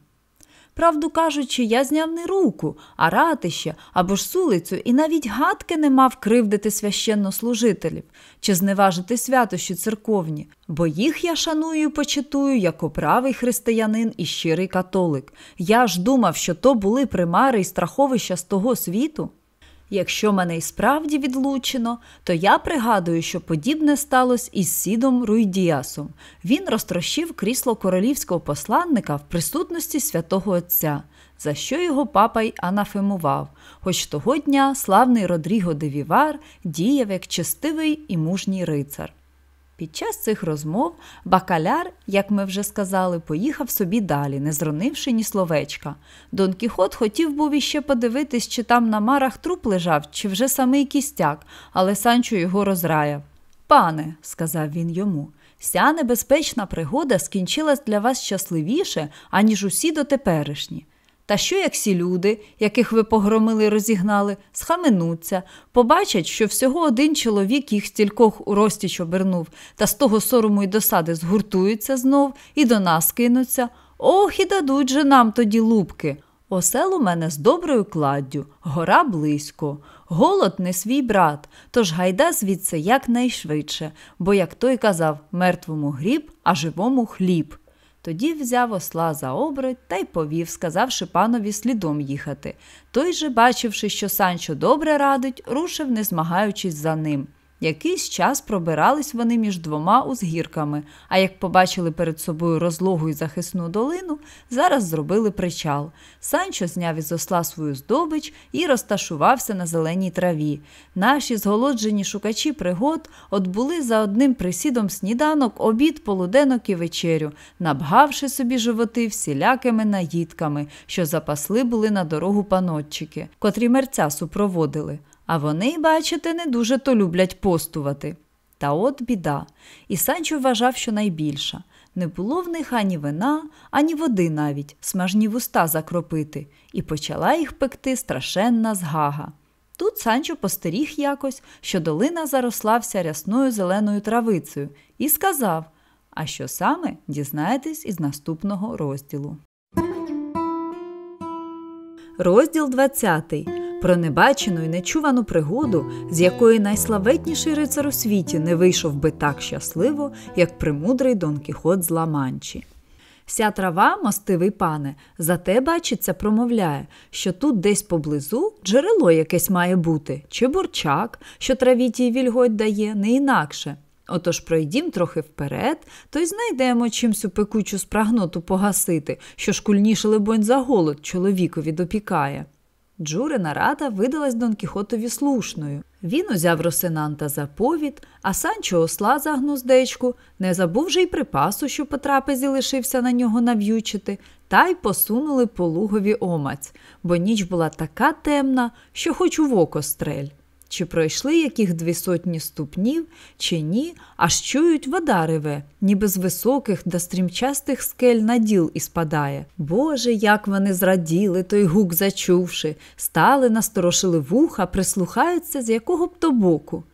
Правду кажучи, я зняв не руку, а ратище або ж сулицю, і навіть гадки не мав кривдити священнослужителів чи зневажити святощі церковні, бо їх я шаную і почитую як оправий християнин і щирий католик. Я ж думав, що то були примари і страховища з того світу. Якщо мене і справді відлучено, то я пригадую, що подібне сталося із Сідом Руїдіасом. Він розтрощив крісло королівського посланника в присутності святого отця, за що його папа й анафемував, хоч того дня славний Родріго де Вівар діяв як честивий і мужній рицар». Під час цих розмов бакаляр, як ми вже сказали, поїхав собі далі, не зронивши ні словечка. Дон Кіхот хотів був іще подивитись, чи там на марах труп лежав, чи вже самий кістяк, але Санчо його розраяв. «Пане», – сказав він йому, – «ся небезпечна пригода скінчилась для вас щасливіше, аніж усі дотеперішні. Та що як всі люди, яких ви погромили і розігнали, схаменуться, побачать, що всього один чоловік їх стількох у розтіч обернув, та з того сорому й досади згуртуються знов і до нас кинуться. Ох, і дадуть же нам тоді лупки. Осел у мене з доброю кладдю, гора близько. Голод не свій брат, тож гайда звідси якнайшвидше, бо, як той казав, мертвому гріб, а живому хліб». Тоді взяв осла за оброть та й повів, сказавши панові слідом їхати. Той же, бачивши, що Санчо добре радить, рушив, не змагаючись за ним. Якийсь час пробирались вони між двома узгірками, а як побачили перед собою розлогу і захисну долину, зараз зробили причал. Санчо зняв із осла свою здобич і розташувався на зеленій траві. Наші зголоджені шукачі пригод отбули за одним присідом сніданок, обід, полуденок і вечерю, набгавши собі животи всілякими наїдками, що запасли були на дорогу панотчики, котрі мерця супроводили. А вони, бачите, не дуже то люблять постувати. Та от біда. І Санчо вважав, що найбільша. Не було в них ані вина, ані води навіть, смажні вуста закропити. І почала їх пекти страшенна згага. Тут Санчо постеріг якось, що долина заросла вся рясною зеленою травицею, і сказав, а що саме, дізнаєтесь із наступного розділу. Розділ двадцятий. Про небачену і нечувану пригоду, з якої найславетніший рицар у світі не вийшов би так щасливо, як премудрий Дон Кіхот з Ла-Манчі. «Ся трава, мостивий пане, зате, бачиться, промовляє, що тут десь поблизу джерело якесь має бути, чи бурчак, що траві тій вільготь дає, не інакше. Отож пройдім трохи вперед, то й знайдемо чим цю пекучу спрагноту погасити, що шкульніше, либонь, за голод чоловікові допікає». Джурина рада видалась Дон Кіхотові слушною. Він узяв росинанта за повід, а Санчо осла за гнуздечку, не забув же й припасу, що по трапезі лишився на нього нав'ючити, та й посунули по лугові омаць, бо ніч була така темна, що хоч у воко стрель. Чи пройшли яких дві сотні ступнів, чи ні, аж чують, вода реве, ніби з високих до стрімчастих скель на діл і спадає. Боже, як вони зраділи, той гук зачувши, стали, насторошили вуха, прислухаються, з якого б то боку.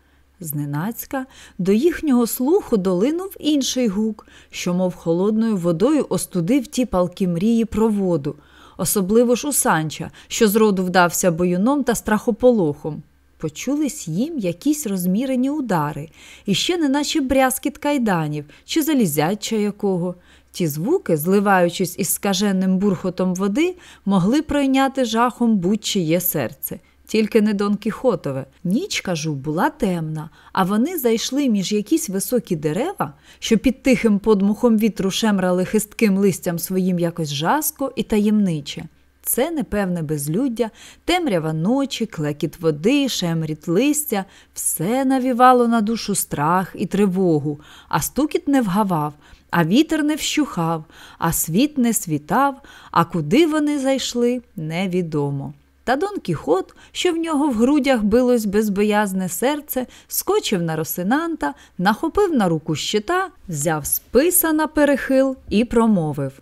Зненацька до їхнього слуху долинув інший гук, що мов холодною водою остудив ті палкі мрії про воду, особливо ж у Санча, що зроду вдався боюном та страхополохом. Почулись їм якісь розмірені удари, і ще неначе брязкіт кайданів чи залізяча якого. Ті звуки, зливаючись із скаженим бурхотом води, могли пройняти жахом будь-чиє серце. Тільки не Дон Кіхотове. Ніч, кажу, була темна, а вони зайшли між якісь високі дерева, що під тихим подмухом вітру шемрали хистким листям своїм якось жаско і таємниче. Це непевне безлюддя, темрява ночі, клекіт води, шемріт листя – все навівало на душу страх і тривогу, а стукіт не вгавав, а вітер не вщухав, а світ не світав, а куди вони зайшли – невідомо. Та Дон Кіхот, що в нього в грудях билось безбоязне серце, скочив на росинанта, нахопив на руку щита, взяв списа на перехил і промовив.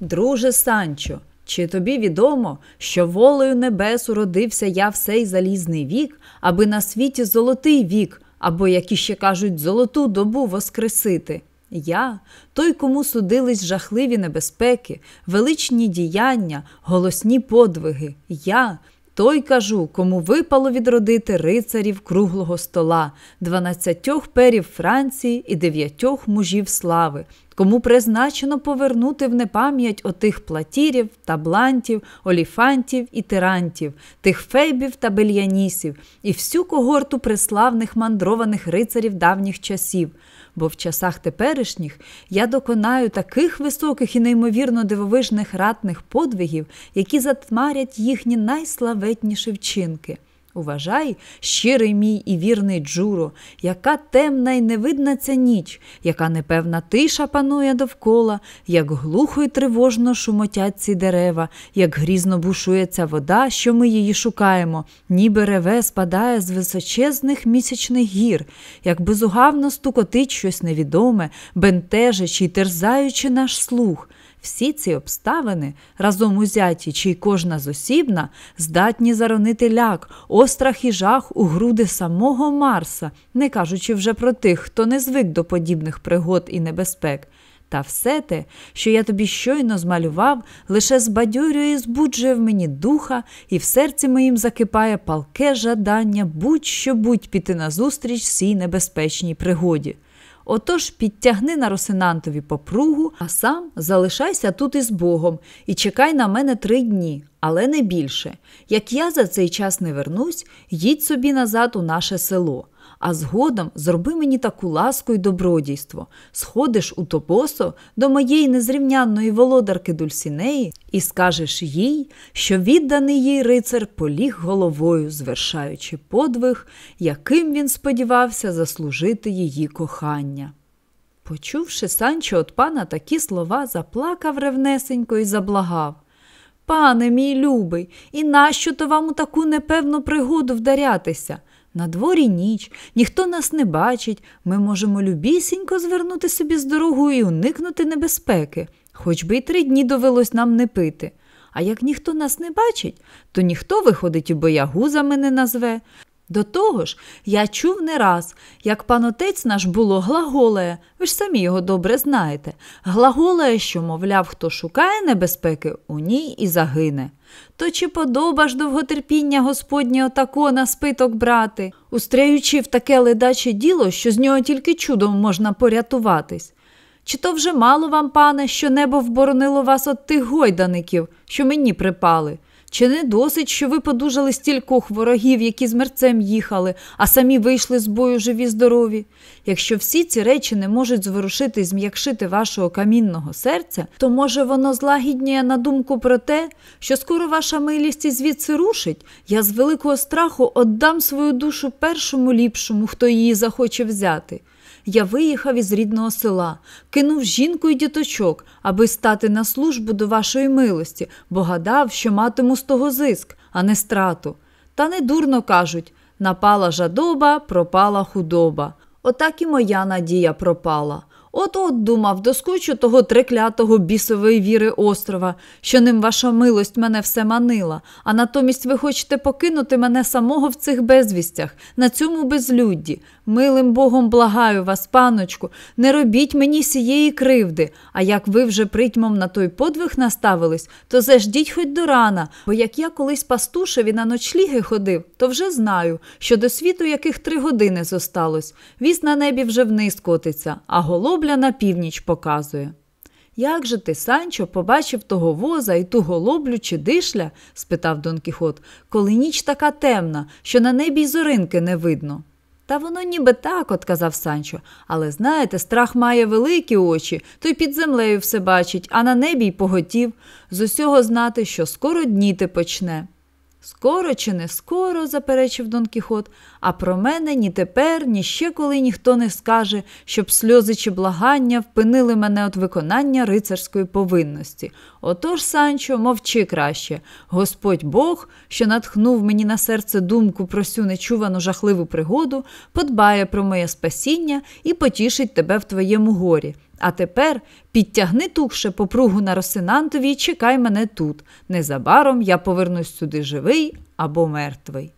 «Друже Санчо, чи тобі відомо, що волею небес уродився я в сей залізний вік, аби на світі золотий вік, або, як іще кажуть, золоту добу воскресити? Я – той, кому судились жахливі небезпеки, величні діяння, голосні подвиги. Я – той, кажу, кому випало відродити рицарів круглого стола, дванадцятьох перів Франції і дев'ятьох мужів слави, кому призначено повернути в непам'ять отих платірів, таблантів, оліфантів і тирантів, тих фейбів та бельянісів і всю когорту преславних мандрованих рицарів давніх часів. Бо в часах теперішніх я доконаю таких високих і неймовірно дивовижних ратних подвигів, які затмарять їхні найславетніші вчинки. Уважай, щирий мій і вірний Джуро, яка темна і невидна ця ніч, яка непевна тиша панує довкола, як глухо і тривожно шумотять ці дерева, як грізно бушує ця вода, що ми її шукаємо, ніби реве спадає з височезних місячних гір, як безугавно стукотить щось невідоме, бентежачи й терзаючи наш слух. Всі ці обставини, разом узяті, чи й кожна зосібна, здатні заронити ляк, острах і жах у груди самого Марса, не кажучи вже про тих, хто не звик до подібних пригод і небезпек. Та все те, що я тобі щойно змалював, лише збадьорює і збуджує в мені духа, і в серці моїм закипає палке жадання будь-що будь піти назустріч цій небезпечній пригоді. Отож підтягни на росинантові попругу, а сам залишайся тут із Богом і чекай на мене три дні, але не більше. Як я за цей час не вернусь, їдь собі назад у наше село. А згодом зроби мені таку ласку й добродійство. Сходиш у Тобосо до моєї незрівнянної володарки Дульсінеї і скажеш їй, що відданий їй рицар поліг головою, звершаючи подвиг, яким він сподівався заслужити її кохання». Почувши Санчо от пана такі слова, заплакав ревнесенько і заблагав. «Пане мій любий, і нащо то вам у таку непевну пригоду вдарятися? На дворі ніч, ніхто нас не бачить, ми можемо любісінько звернути собі з дорогою і уникнути небезпеки, хоч би й три дні довелось нам не пити. А як ніхто нас не бачить, то ніхто, виходить, і боягузами не назве. До того ж, я чув не раз, як пан отець наш було глаголає, ви ж самі його добре знаєте, глаголає, що, мовляв, хто шукає небезпеки, у ній і загине. То чи подоба ж довготерпіння Господнє отако на спиток брати, устряючи в таке ледаче діло, що з нього тільки чудом можна порятуватись? Чи то вже мало вам, пане, що небо вборонило вас от тих гойдаників, що мені припали? Чи не досить, що ви подужали стількох ворогів, які з мерцем їхали, а самі вийшли з бою живі-здорові? Якщо всі ці речі не можуть зворушити і зм'якшити вашого камінного серця, то, може, воно злагідніє на думку про те, що скоро ваша милість і звідси рушить, я з великого страху віддам свою душу першому ліпшому, хто її захоче взяти. Я виїхав із рідного села, кинув жінку і діточок, аби стати на службу до вашої милості, бо гадав, що матиму з того зиск, а не страту. Та не дурно кажуть, напала жадоба, пропала худоба. Отак і моя надія пропала. От-от думав, доскочу того треклятого бісової віри острова, що ним ваша милость мене все манила, а натомість ви хочете покинути мене самого в цих безвістях, на цьому безлюдді. Милим Богом благаю вас, паночку, не робіть мені сієї кривди, а як ви вже притьмом на той подвиг наставились, то заждіть хоч до рана, бо як я колись пастушеві на ночліги ходив, то вже знаю, що до світу яких три години зосталось, віз на небі вже вниз котиться, а голуб на північ показує». «Як же ти, Санчо, побачив того воза і ту голоблю чи дишля?» – спитав Дон Кіхот, «коли ніч така темна, що на небі й зоринки не видно». Та воно ніби так, отказав Санчо, але знаєте, страх має великі очі, то й під землею все бачить, а на небі й поготів. З усього знати, що скоро дніти почне. Скоро чи не скоро, заперечив Дон Кіхот, а про мене ні тепер, ні ще коли ніхто не скаже, щоб сльози чи благання впинили мене від виконання рицарської повинності. Отож, Санчо, мовчи краще. Господь Бог, що натхнув мені на серце думку про цю нечувану жахливу пригоду, подбає про моє спасіння і потішить тебе в твоєму горі. А тепер підтягни тухше попругу на Росинантові і чекай мене тут. Незабаром я повернусь сюди живий або мертвий.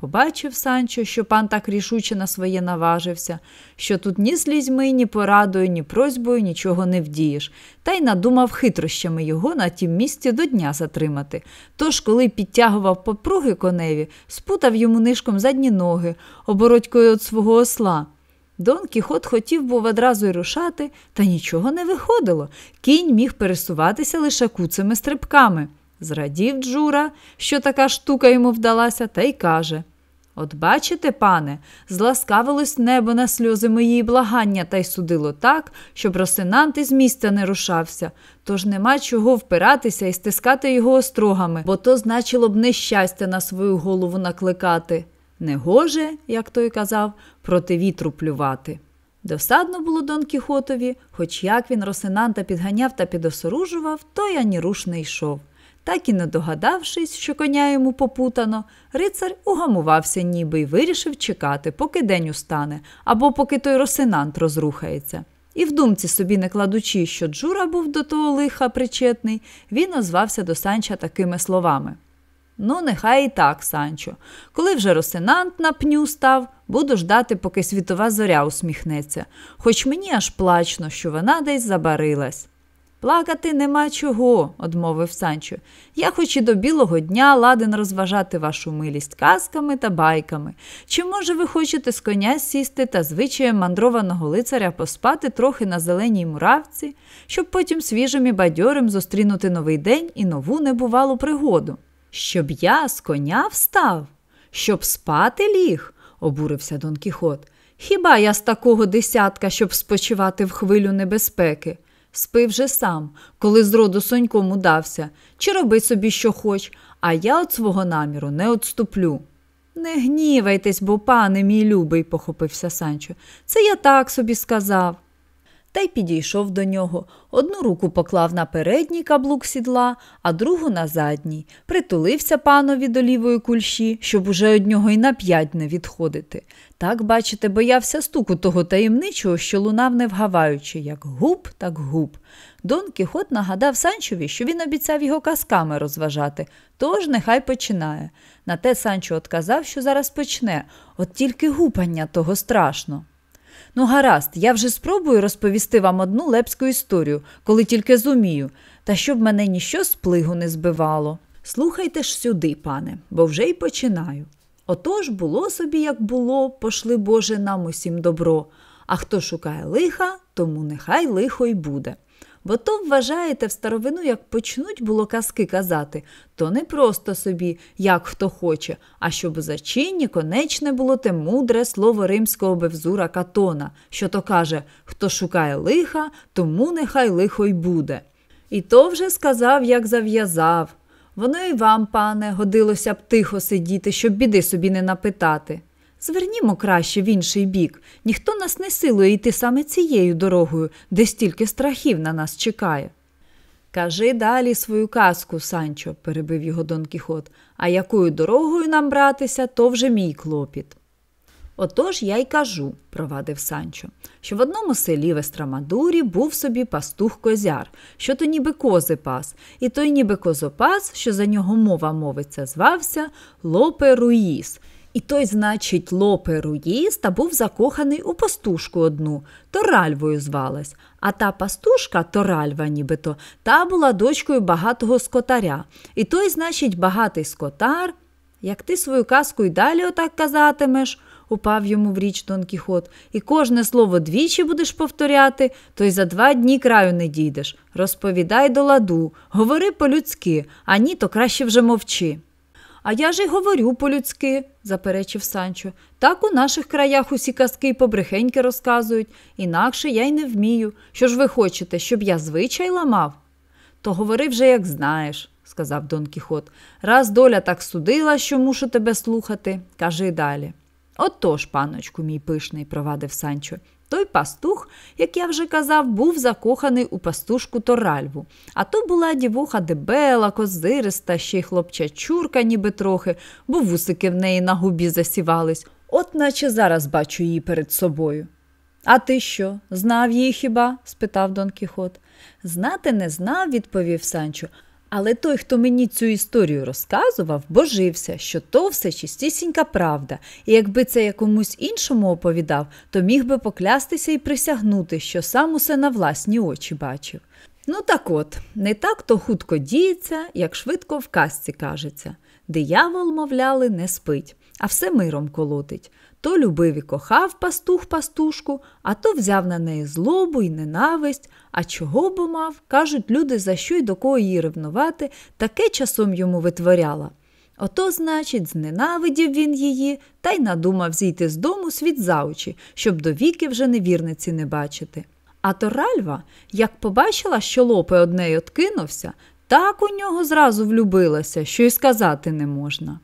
Побачив Санчо, що пан так рішуче на своє наважився, що тут ні слізьми, ні порадою, ні просьбою нічого не вдієш, та й надумав хитрощами його на тім місці до дня затримати. Тож, коли підтягував попруги коневі, спутав йому нишком задні ноги, оборотькою від свого осла. Дон Кіхот хотів був одразу й рушати, та нічого не виходило. Кінь міг пересуватися лише куцими стрибками. Зрадів Джура, що така штука йому вдалася, та й каже: «От бачите, пане, зласкавилось небо на сльози моїй благання, та й судило так, щоб Росинант із місця не рушався. Тож нема чого впиратися і стискати його острогами, бо то значило б нещастя на свою голову накликати». Негоже, як той казав, проти вітру плювати. Досадно було Дон Кіхотові, хоч як він Росинанта підганяв та підосоружував, то й ані руш не йшов. Так і не догадавшись, що коня йому попутано, рицар угамувався ніби й вирішив чекати, поки день устане, або поки той Росинант розрухається. І в думці собі не кладучи, що Джура був до того лиха причетний, він озвався до Санча такими словами: «Ну, нехай і так, Санчо. Коли вже Росинант на пню став, буду ждати, поки світова зоря усміхнеться. Хоч мені аж плачно, що вона десь забарилась». «Плакати нема чого», – одмовив Санчо. «Я хоч і до білого дня ладен розважати вашу милість казками та байками. Чи, може, ви хочете з коня сісти та звичаєм мандрованого лицаря поспати трохи на зеленій муравці, щоб потім свіжим і бадьорим зустрінути новий день і нову небувалу пригоду?» «Щоб я з коня встав? Щоб спати ліг?» – обурився Дон Кіхот. «Хіба я з такого десятка, щоб спочивати в хвилю небезпеки? Спи вже сам, коли з роду соньком удався, чи роби собі що хоч, а я от свого наміру не отступлю». «Не гнівайтесь, бо, пане мій любий», – похопився Санчо, – «це я так собі сказав». Та й підійшов до нього, одну руку поклав на передній каблук сідла, а другу на задній, притулився панові до лівої кульші, щоб уже од нього й на п'ять не відходити. Так, бачите, боявся стуку того таємничого, що лунав не вгаваючи, як губ, так губ. Дон Кіхот нагадав Санчові, що він обіцяв його казками розважати, тож нехай починає. На те Санчо отказав, що зараз почне, от тільки гупання того страшно. «Ну гаразд, я вже спробую розповісти вам одну лепську історію, коли тільки зумію, та щоб мене ніщо з плигу не збивало. Слухайте ж сюди, пане, бо вже й починаю. Отож, було собі, як було, пошли Боже нам усім добро, а хто шукає лиха, тому нехай лихо й буде. Бо то, вважаєте, в старовину, як почнуть було казки казати, то не просто собі, як хто хоче, а щоб у зачинні конечне було те мудре слово римського бевзура Катона, що то каже: хто шукає лиха, тому нехай лихо й буде. І то вже сказав, як зав'язав. Воно і вам, пане, годилося б тихо сидіти, щоб біди собі не напитати. Звернімо краще в інший бік. Ніхто нас не силує йти саме цією дорогою, де стільки страхів на нас чекає». «Кажи далі свою казку, Санчо», – перебив його Дон Кіхот, «а якою дорогою нам братися, то вже мій клопіт». «Отож я й кажу», – провадив Санчо, «що в одному селі в Естрамадурі був собі пастух-козяр, що то ніби кози пас, і той ніби козопас, що за нього мова мовиться, звався Лопе Руїз. І той, значить, Лопе Руїз, та був закоханий у пастушку одну, Торальвою звалась. А та пастушка, Торальва нібито, та була дочкою багатого скотаря. І той, значить, багатий скотар, як ти свою казку й далі отак казатимеш, упав йому в річ Дон Кіхот, і кожне слово двічі будеш повторяти, то й за два дні краю не дійдеш. Розповідай до ладу, говори по-людськи, а ні, то краще вже мовчи». А я ж й говорю по-людськи, заперечив Санчо. Так у наших краях усі казки побрехеньки розказують, інакше я й не вмію. Що ж ви хочете, щоб я звичай ламав? То говори вже як знаєш, сказав Дон Кіхот. Раз доля так судила, що мушу тебе слухати, кажи далі. Отож, паночку мій пишний, провадив Санчо. Той пастух, як я вже казав, був закоханий у пастушку Торальву. А то була дівоха дебела, козириста, ще й хлопчачурка ніби трохи, бо вусики в неї на губі засівались. От наче зараз бачу її перед собою. А ти що, знав її хіба? Спитав Дон Кіхот. Знати не знав, відповів Санчо. Але той, хто мені цю історію розказував, божився, що то все чистісінька правда, і якби це якомусь іншому оповідав, то міг би поклястися і присягнути, що сам усе на власні очі бачив. Ну так от, не так то хутко діється, як швидко в казці кажеться. Диявол, мовляли, не спить, а все миром колотить. То любив і кохав пастух пастушку, а то взяв на неї злобу і ненависть, а чого бо мав, кажуть люди, за що й до кого її ревнувати, таке часом йому витворяла. Ото, значить, зненавидів він її, та й надумав зійти з дому світ за очі, щоб до віки вже невірниці не бачити. А Торальва, як побачила, що Лопе однеї откинувся, так у нього зразу влюбилася, що й сказати не можна.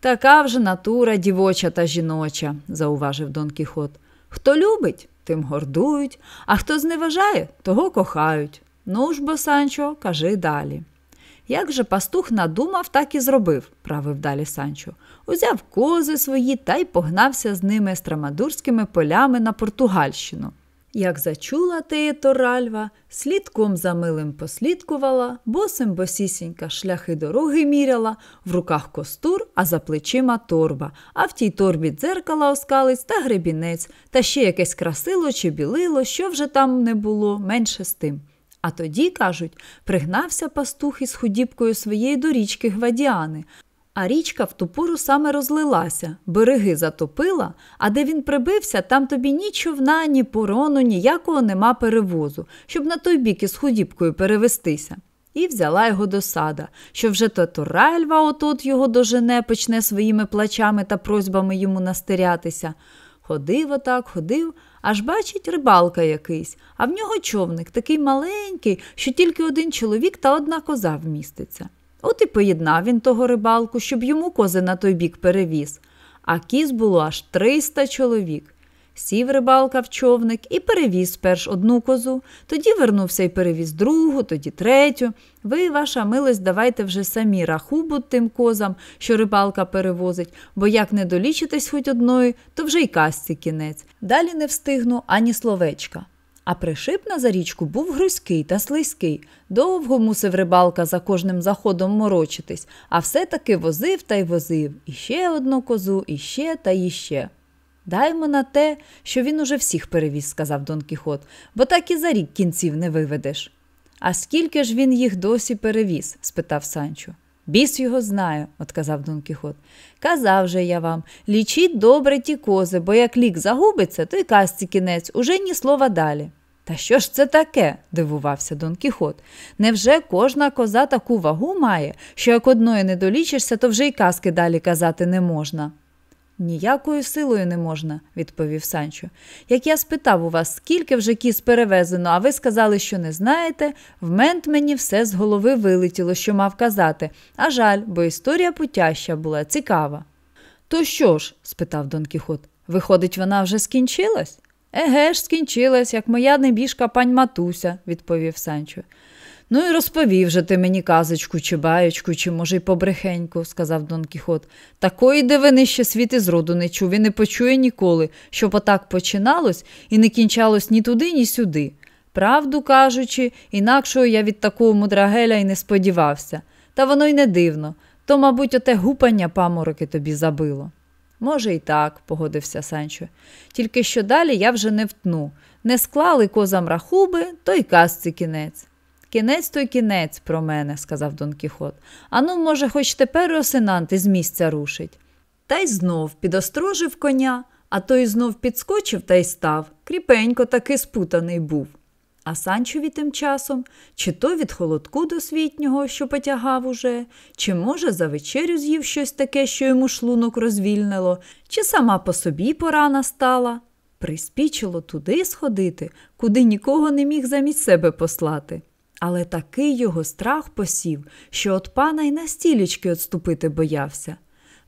Така вже натура дівоча та жіноча, зауважив Дон Кіхот. Хто любить, тим гордують, а хто зневажає, того кохають. Ну ж бо, Санчо, кажи далі. Як же пастух надумав, так і зробив, правив далі Санчо. Узяв кози свої та й погнався з ними страмадурськими полями на Португальщину. Як зачула теє Торальва, слідком за милим послідкувала, босим босісінька шляхи дороги міряла, в руках костур, а за плечима торба, а в тій торбі дзеркала оскалець та гребінець, та ще якесь красило чи білило, що вже там не було, менше з тим. А тоді, кажуть, пригнався пастух із худібкою своєї до річки Гвадіани, а річка в ту пору саме розлилася, береги затопила, а де він прибився, там тобі ні човна, ні порону, ніякого нема перевозу, щоб на той бік із худібкою перевестися. І взяла його досада, що вже та Торальва от-от його дожене, почне своїми плачами та просьбами йому настирятися. Ходив отак, ходив, аж бачить рибалка якийсь, а в нього човник такий маленький, що тільки один чоловік та одна коза вміститься. От і поєднав він того рибалку, щоб йому кози на той бік перевіз. А кіз було аж триста чоловік. Сів рибалка в човник і перевіз перш одну козу, тоді вернувся і перевіз другу, тоді третю. Ви, ваша милость, давайте вже самі рахубу тим козам, що рибалка перевозить, бо як не долічитесь хоч одної, то вже й казці кінець. Далі не встигну ані словечка. А пришип на зарічку був грузький та слизький. Довго мусив рибалка за кожним заходом морочитись, а все-таки возив та й возив. Іще одну козу, іще та іще. Даймо на те, що він уже всіх перевіз, сказав Дон Кіхот, бо так і за рік кінців не виведеш. А скільки ж він їх досі перевіз? Спитав Санчо. Біс його знає, отказав Дон Кіхот. Казав же я вам, лічіть добре ті кози, бо як лік загубиться, то й казці кінець, уже ні слова далі. Та що ж це таке? Дивувався Дон Кіхот. Невже кожна коза таку вагу має, що як одної не долічишся, то вже й казки далі казати не можна? Ніякою силою не можна, відповів Санчо. Як я спитав у вас, скільки вже кіз перевезено, а ви сказали, що не знаєте, в мент мені все з голови вилетіло, що мав казати. А жаль, бо історія путяща була, цікава. То що ж, спитав Дон Кіхот, виходить, вона вже скінчилась? Еге ж, скінчилась, як моя небіжка пань Матуся, відповів Санчо. Ну і розповів же ти мені казочку, чи баєчку, чи, може, й побрехеньку, сказав Дон Кіхот. Такої дивини ще світ із роду не чув і не почує ніколи, щоб отак починалось і не кінчалось ні туди, ні сюди. Правду кажучи, інакшого я від такого мудрагеля й не сподівався. Та воно й не дивно, то, мабуть, оте гупання памороки тобі забило. Може і так, погодився Санчо. Тільки що далі я вже не втну. Не склали козам рахуби, то й казці кінець. Кінець той кінець про мене, сказав Дон Кіхот. Ану, може, хоч тепер росинант із місця рушить. Та й знов підострожив коня, а той знов підскочив та й став. Кріпенько таки спутаний був. А Санчові тим часом, чи то від холодку досвітнього, що потягав уже, чи, може, за вечерю з'їв щось таке, що йому шлунок розвільнило, чи сама по собі пора настала. Приспічило туди сходити, куди нікого не міг замість себе послати. Але такий його страх посів, що от пана й на стілечки відступити боявся.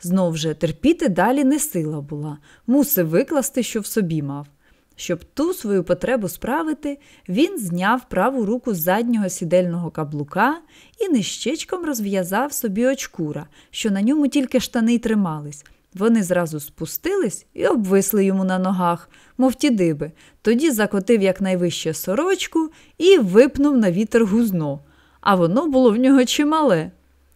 Знов же, терпіти далі не сила була, мусив викласти, що в собі мав. Щоб ту свою потребу справити, він зняв праву руку з заднього сідельного каблука і нищечком розв'язав собі очкура, що на ньому тільки штани й тримались. Вони зразу спустились і обвисли йому на ногах, мов ті диби. Тоді закотив якнайвище сорочку і випнув на вітер гузно. А воно було в нього чимале.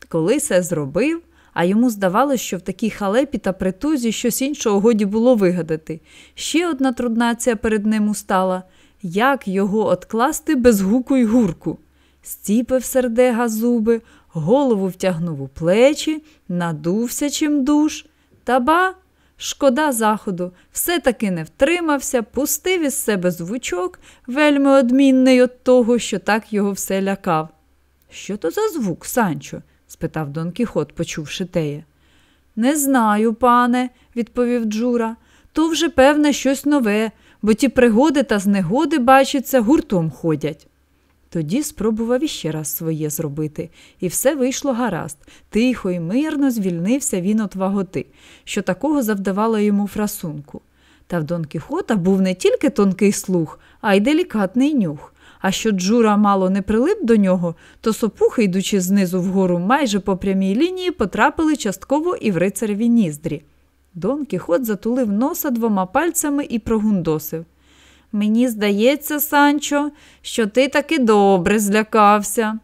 Коли це зробив, а йому здавалось, що в такій халепі та притузі щось іншого годі було вигадати. Ще одна труднація перед ним устала. Як його откласти без гуку й гурку? Стіпив сердега зуби, голову втягнув у плечі, надувся чим душ. Та ба, шкода заходу, все-таки не втримався, пустив із себе звучок, вельми одмінний від того, що так його все лякав. «Що то за звук, Санчо?» – спитав Дон Кіхот, почувши теє. «Не знаю, пане», – відповів Джура, – «то вже, певне, щось нове, бо ті пригоди та знегоди, бачиться, гуртом ходять». Тоді спробував іще раз своє зробити, і все вийшло гаразд. Тихо і мирно звільнився він от ваготи, що такого завдавало йому фрасунку. Та в Дон Кіхота був не тільки тонкий слух, а й делікатний нюх. А що Джура мало не прилип до нього, то сопухи, йдучи знизу вгору майже по прямій лінії, потрапили частково і в рицареві ніздрі. Дон Кіхот затулив носа двома пальцями і прогундосив. «Мені здається, Санчо, що ти таки добре злякався».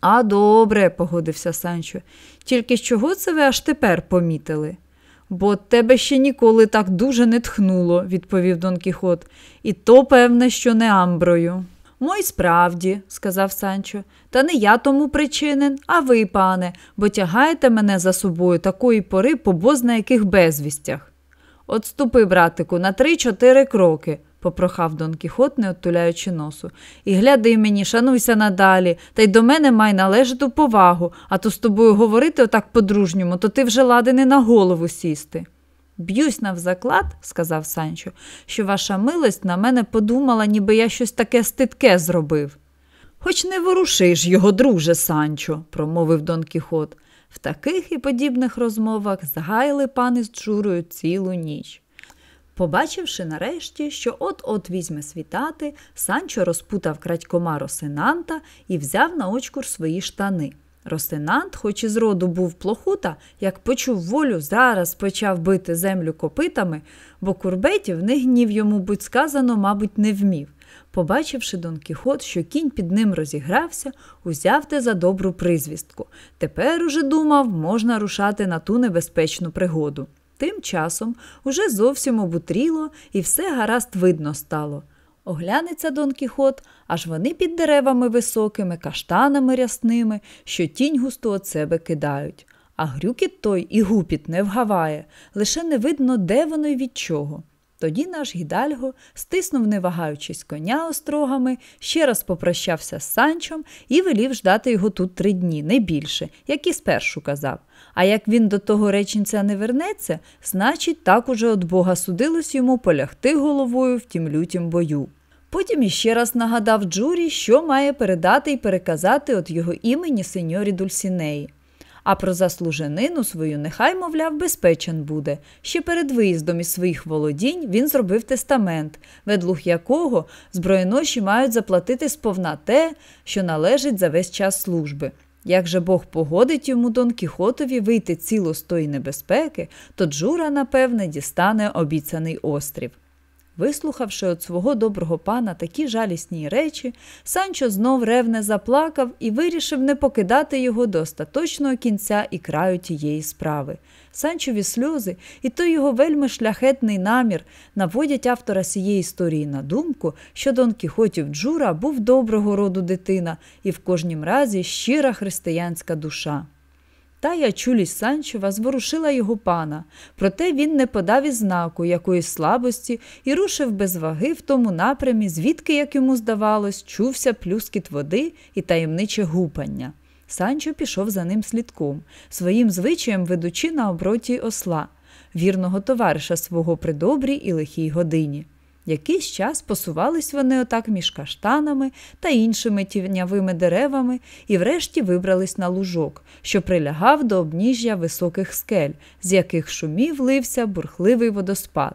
«А добре», – погодився Санчо, – «тільки з чого це ви аж тепер помітили?» «Бо тебе ще ніколи так дуже не тхнуло», – відповів Дон Кіхот, – «і то, певне, що не амброю». «Мо й справді», – сказав Санчо, – «та не я тому причинен, а ви, пане, бо тягаєте мене за собою такої пори по бозна яких безвістях». «Отступи, братику, на три-чотири кроки», – попрохав Дон Кіхот, не оттуляючи носу. «І гляди мені, шануйся надалі, та й до мене май належну повагу, а то з тобою говорити отак по-дружньому, то ти вже ладений на голову сісти». «Б'юсь навзаклад», – сказав Санчо, – «що ваша милость на мене подумала, ніби я щось таке стидке зробив». «Хоч не ворушиш його, друже Санчо», – промовив Дон Кіхот. В таких і подібних розмовах згаяли пани з Джурою цілу ніч. Побачивши нарешті, що от-от візьме світати, Санчо розпутав крадькома Росинанта і взяв на очкур свої штани. Росинант, хоч і з роду був плохута, як почув волю, зараз почав бити землю копитами, бо курбетів не гнів йому, будь сказано, мабуть, не вмів. Побачивши Дон Кіхот, що кінь під ним розігрався, узяв те за добру призвістку. Тепер уже думав, можна рушати на ту небезпечну пригоду. Тим часом уже зовсім обутріло і все гаразд видно стало. Оглянеться Дон Кіхот, аж вони під деревами високими, каштанами рясними, що тінь густо от себе кидають. А грюкіт той і гупіт не вгаває, лише не видно, де воно й від чого. Тоді наш Гідальго стиснув, не вагаючись, коня острогами, ще раз попрощався з Санчом і велів ждати його тут три дні, не більше, як і спершу казав. А як він до того реченця не вернеться, значить, так уже от Бога судилось йому полягти головою в тім лютім бою. Потім іще раз нагадав Джурі, що має передати і переказати от його імені сеньорі Дульсінеї. А про заслуженину свою нехай, мовляв, безпечен буде. Ще перед виїздом із своїх володінь він зробив тестамент, ведлух якого збройноші мають заплатити сповна те, що належить за весь час служби. Як же Бог погодить йому Дон Кіхотові вийти ціло з тої небезпеки, то Джура, напевне, дістане обіцяний острів. Вислухавши от свого доброго пана такі жалісні речі, Санчо знов ревне заплакав і вирішив не покидати його до остаточного кінця і краю тієї справи. Санчові сльози і той його вельми шляхетний намір наводять автора цієї історії на думку, що Дон Кіхотів Джура був доброго роду дитина і в кожнім разі щира християнська душа. Та я чулість Санчова зворушила його пана, проте він не подав і знаку якоїсь слабості і рушив без ваги в тому напрямі, звідки, як йому здавалось, чувся плюскіт води і таємниче гупання. Санчо пішов за ним слідком, своїм звичаєм ведучи на оброті осла, вірного товариша свого при добрій і лихій годині. Якийсь час посувались вони отак між каштанами та іншими тіньовими деревами і врешті вибрались на лужок, що прилягав до обніжжя високих скель, з яких шумів лився бурхливий водоспад.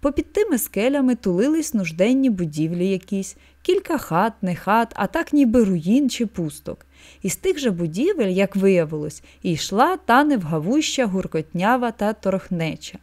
Попід тими скелями тулились нужденні будівлі якісь, кілька хат, не хат, а так ніби руїн чи пусток. Із тих же будівель, як виявилось, і йшла та невгавуща гуркотнява та торохнеча.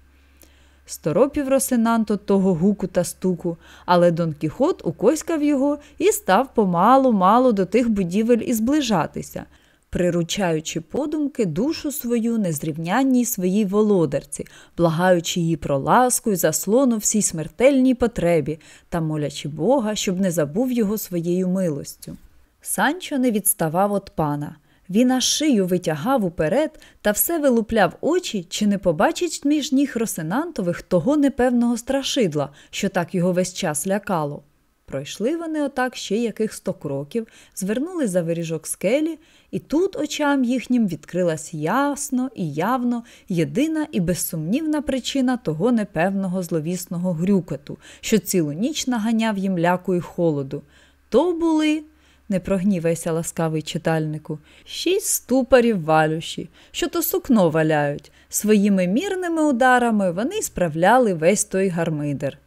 Сторопів Росинанто того гуку та стуку, але Дон Кіхот укоськав його і став помалу-малу до тих будівель і зближатися, приручаючи подумки душу свою незрівнянній своїй володарці, благаючи її про ласку й заслону всій смертельній потребі та молячи Бога, щоб не забув його своєю милостю. Санчо не відставав от пана. Він аж шию витягав уперед та все вилупляв очі, чи не побачить між ніг Росинантових того непевного страшидла, що так його весь час лякало. Пройшли вони отак ще яких сто кроків, звернули за виріжок скелі, і тут очам їхнім відкрилась ясно і явно єдина і безсумнівна причина того непевного зловісного грюкоту, що цілу ніч наганяв їм ляку і холоду. То були... Не прогнівайся, ласкавий читальнику. Шість ступарів валюші, що то сукно валяють. Своїми мірними ударами вони справляли весь той гармидер.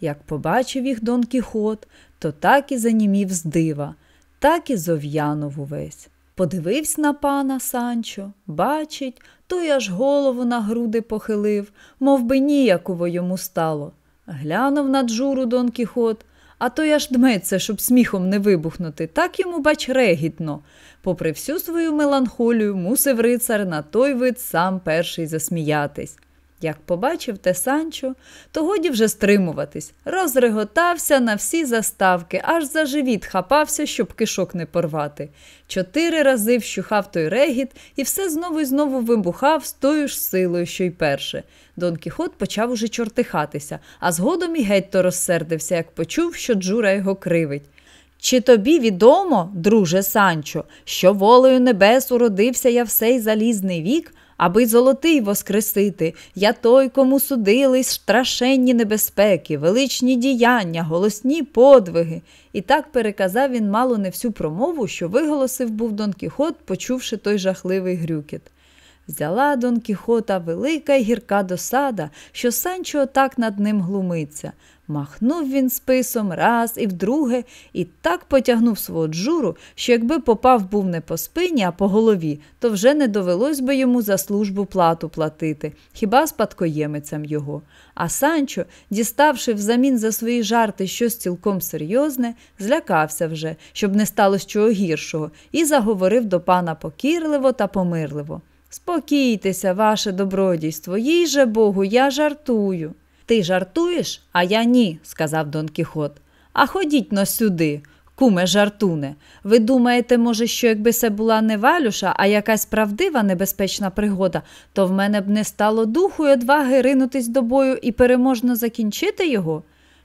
Як побачив їх Дон Кіхот, то так і занімів з дива, так і зов'янув увесь. Подивився на пана Санчо, бачить, той аж голову на груди похилив, мов би ніяково йому стало. Глянув на джуру Дон Кіхот, а той аж дметься, щоб сміхом не вибухнути, так йому, бач, регітно. Попри всю свою меланхолію, мусив рицар на той вид сам перший засміятись. Як побачив те Санчо, то годі вже стримуватись. Розреготався на всі заставки, аж за живіт хапався, щоб кишок не порвати. Чотири рази вщухав той регіт і все знову і знову вибухав з тою ж силою, що й перше. Дон Кіхот почав уже чортихатися, а згодом і геть то розсердився, як почув, що джура його кривить. «Чи тобі відомо, друже Санчо, що волею небес уродився я в сей залізний вік? Аби золотий воскресити, я той, кому судились страшенні небезпеки, величні діяння, голосні подвиги». І так переказав він мало не всю промову, що виголосив був Дон Кіхот, почувши той жахливий грюкіт. Взяла Дон Кіхота велика й гірка досада, що Санчо отак над ним глумиться. Махнув він списом раз і вдруге, і так потягнув свого джуру, що якби попав був не по спині, а по голові, то вже не довелось би йому за службу плату платити, хіба спадкоємицям його. А Санчо, діставши взамін за свої жарти щось цілком серйозне, злякався вже, щоб не сталося чого гіршого, і заговорив до пана покірливо та помирливо. «Спокійтеся, ваше добродійство, їй же Богу, я жартую». «Ти жартуєш, а я ні», – сказав Дон Кіхот. «А ходіть-но сюди, куме жартуне. Ви думаєте, може, що якби це була не валюша, а якась правдива небезпечна пригода, то в мене б не стало духу й одваги ринутись до бою і переможно закінчити його?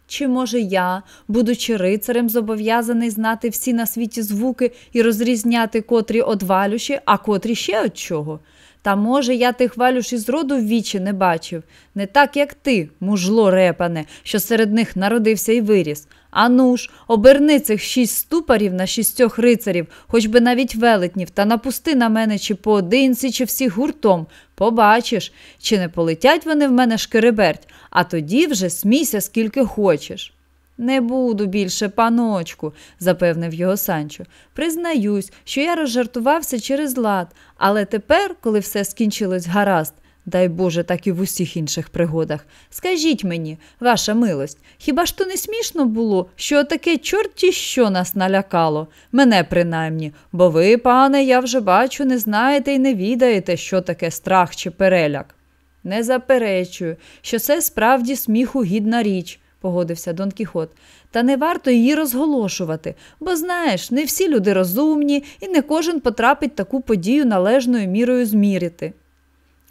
Чи, може, я, будучи рицарем, зобов'язаний знати всі на світі звуки і розрізняти котрі од валюші, а котрі ще од чого? Та, може, я тих валюш із роду ввічі не бачив, не так, як ти, мужло репане, що серед них народився і виріс. Ану ж, оберни цих шість ступарів на шістьох рицарів, хоч би навіть велетнів, та напусти на мене чи поодинці, чи всіх гуртом. Побачиш, чи не полетять вони в мене шкереберть, а тоді вже смійся скільки хочеш». «Не буду більше, паночку», – запевнив його Санчо. «Признаюсь, що я розжартувався через лад, але тепер, коли все скінчилось гаразд, дай Боже, так і в усіх інших пригодах, скажіть мені, ваша милость, хіба ж то не смішно було, що отаке чорті що нас налякало? Мене принаймні, бо ви, пане, я вже бачу, не знаєте і не відаєте, що таке страх чи переляк». «Не заперечую, що це справді сміху гідна річ», – – погодився Дон Кіхот. Та не варто її розголошувати, бо, знаєш, не всі люди розумні і не кожен потрапить таку подію належною мірою змірити.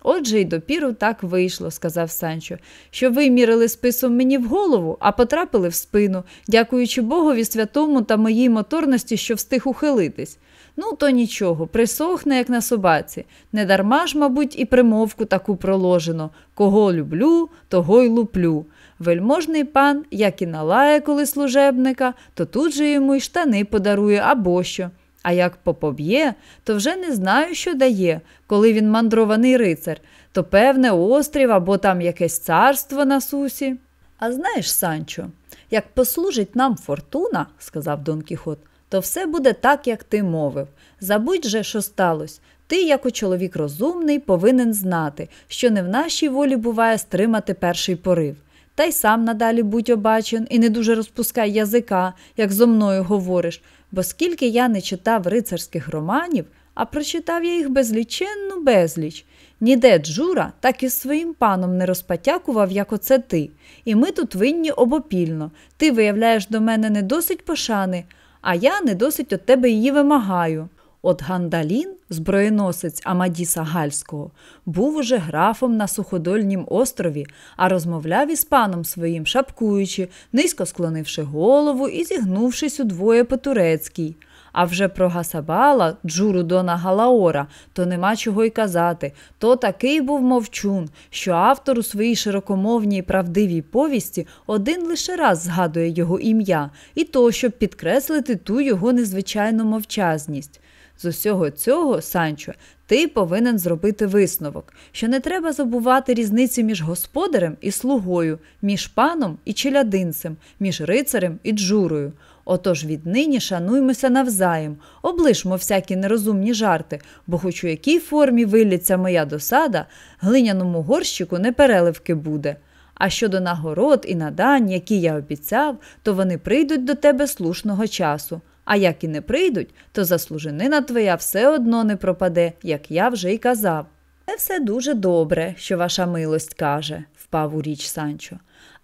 Отже, й допіру так вийшло, – сказав Санчо, – що ви мірили списом мені в голову, а потрапили в спину, дякуючи Богові святому та моїй моторності, що встиг ухилитись. Ну, то нічого, присохне, як на собаці. Недарма ж, мабуть, і примовку таку проложено. Кого люблю, того й луплю. Вельможний пан, як і налає коли служебника, то тут же йому й штани подарує або що. А як попоб'є, то вже не знаю, що дає, коли він мандрований рицар, то певне острів або там якесь царство на сусі. А знаєш, Санчо, як послужить нам фортуна, – сказав Дон Кіхот, – то все буде так, як ти мовив. Забудь же, що сталося. Ти, як чоловік розумний, повинен знати, що не в нашій волі буває стримати перший порив. Та й сам надалі будь обачен і не дуже розпускай язика, як зо мною говориш, бо скільки я не читав рицарських романів, а прочитав я їх безліченну безліч. Ніде Джура так із своїм паном не розпотякував, як оце ти. І ми тут винні обопільно. Ти виявляєш до мене не досить пошани, а я не досить от тебе її вимагаю. От Гандалін, зброєносець Амадіса Гальського, був уже графом на суходольнім острові, а розмовляв із паном своїм, шапкуючи, низько склонивши голову і зігнувшись удвоє по-турецькій. А вже про Гасабала, Джуру Дона Галаора, то нема чого й казати, то такий був мовчун, що автор у своїй широкомовній правдивій повісті один лише раз згадує його ім'я, і то, щоб підкреслити ту його незвичайну мовчазність. З усього цього, Санчо, ти повинен зробити висновок, що не треба забувати різниці між господарем і слугою, між паном і челядинцем, між рицарем і джурою. Отож віднині шануймося навзаєм, облишмо всякі нерозумні жарти, бо хоч у якій формі виліться моя досада, глиняному горщику не переливки буде. А щодо нагород і надань, які я обіцяв, то вони прийдуть до тебе слушного часу. А як і не прийдуть, то заслуженина твоя все одно не пропаде, як я вже й казав. Це все дуже добре, що ваша милость каже, – впав у річ Санчо.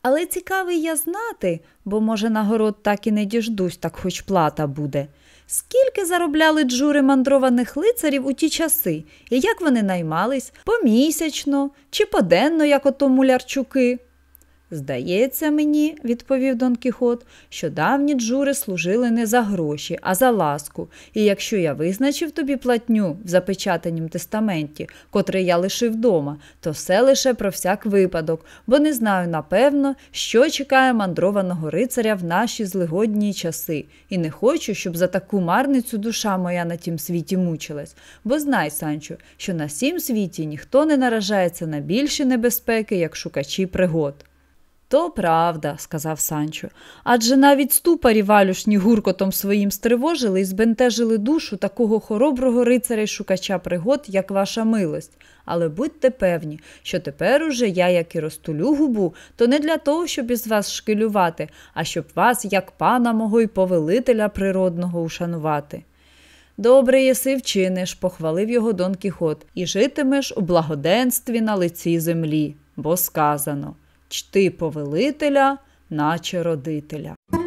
Але цікавий я знати, бо, може, нагород так і не діждусь, так хоч плата буде. Скільки заробляли джури мандрованих лицарів у ті часи, і як вони наймались, помісячно чи поденно, як ото мулярчуки? Здається мені, – відповів Дон Кіхот, – що давні джури служили не за гроші, а за ласку, і якщо я визначив тобі платню в запечатанім тестаменті, котрий я лишив дома, то все лише про всяк випадок, бо не знаю напевно, що чекає мандрованого рицаря в наші злигодні часи, і не хочу, щоб за таку марницю душа моя на тім світі мучилась, бо знай, Санчо, що на сім світі ніхто не наражається на більші небезпеки, як шукачі пригод. «То правда», – сказав Санчо, – «адже навіть ступарі валюшні гуркотом своїм стривожили і збентежили душу такого хороброго рицаря й шукача пригод, як ваша милость. Але будьте певні, що тепер уже я, як і розтулю губу, то не для того, щоб із вас шкилювати, а щоб вас, як пана мого й повелителя природного, ушанувати». «Добре єси вчиниш», – похвалив його Дон Кіхот, – «і житимеш у благоденстві на лиці землі, бо сказано». Чти повелителя, наче родителя.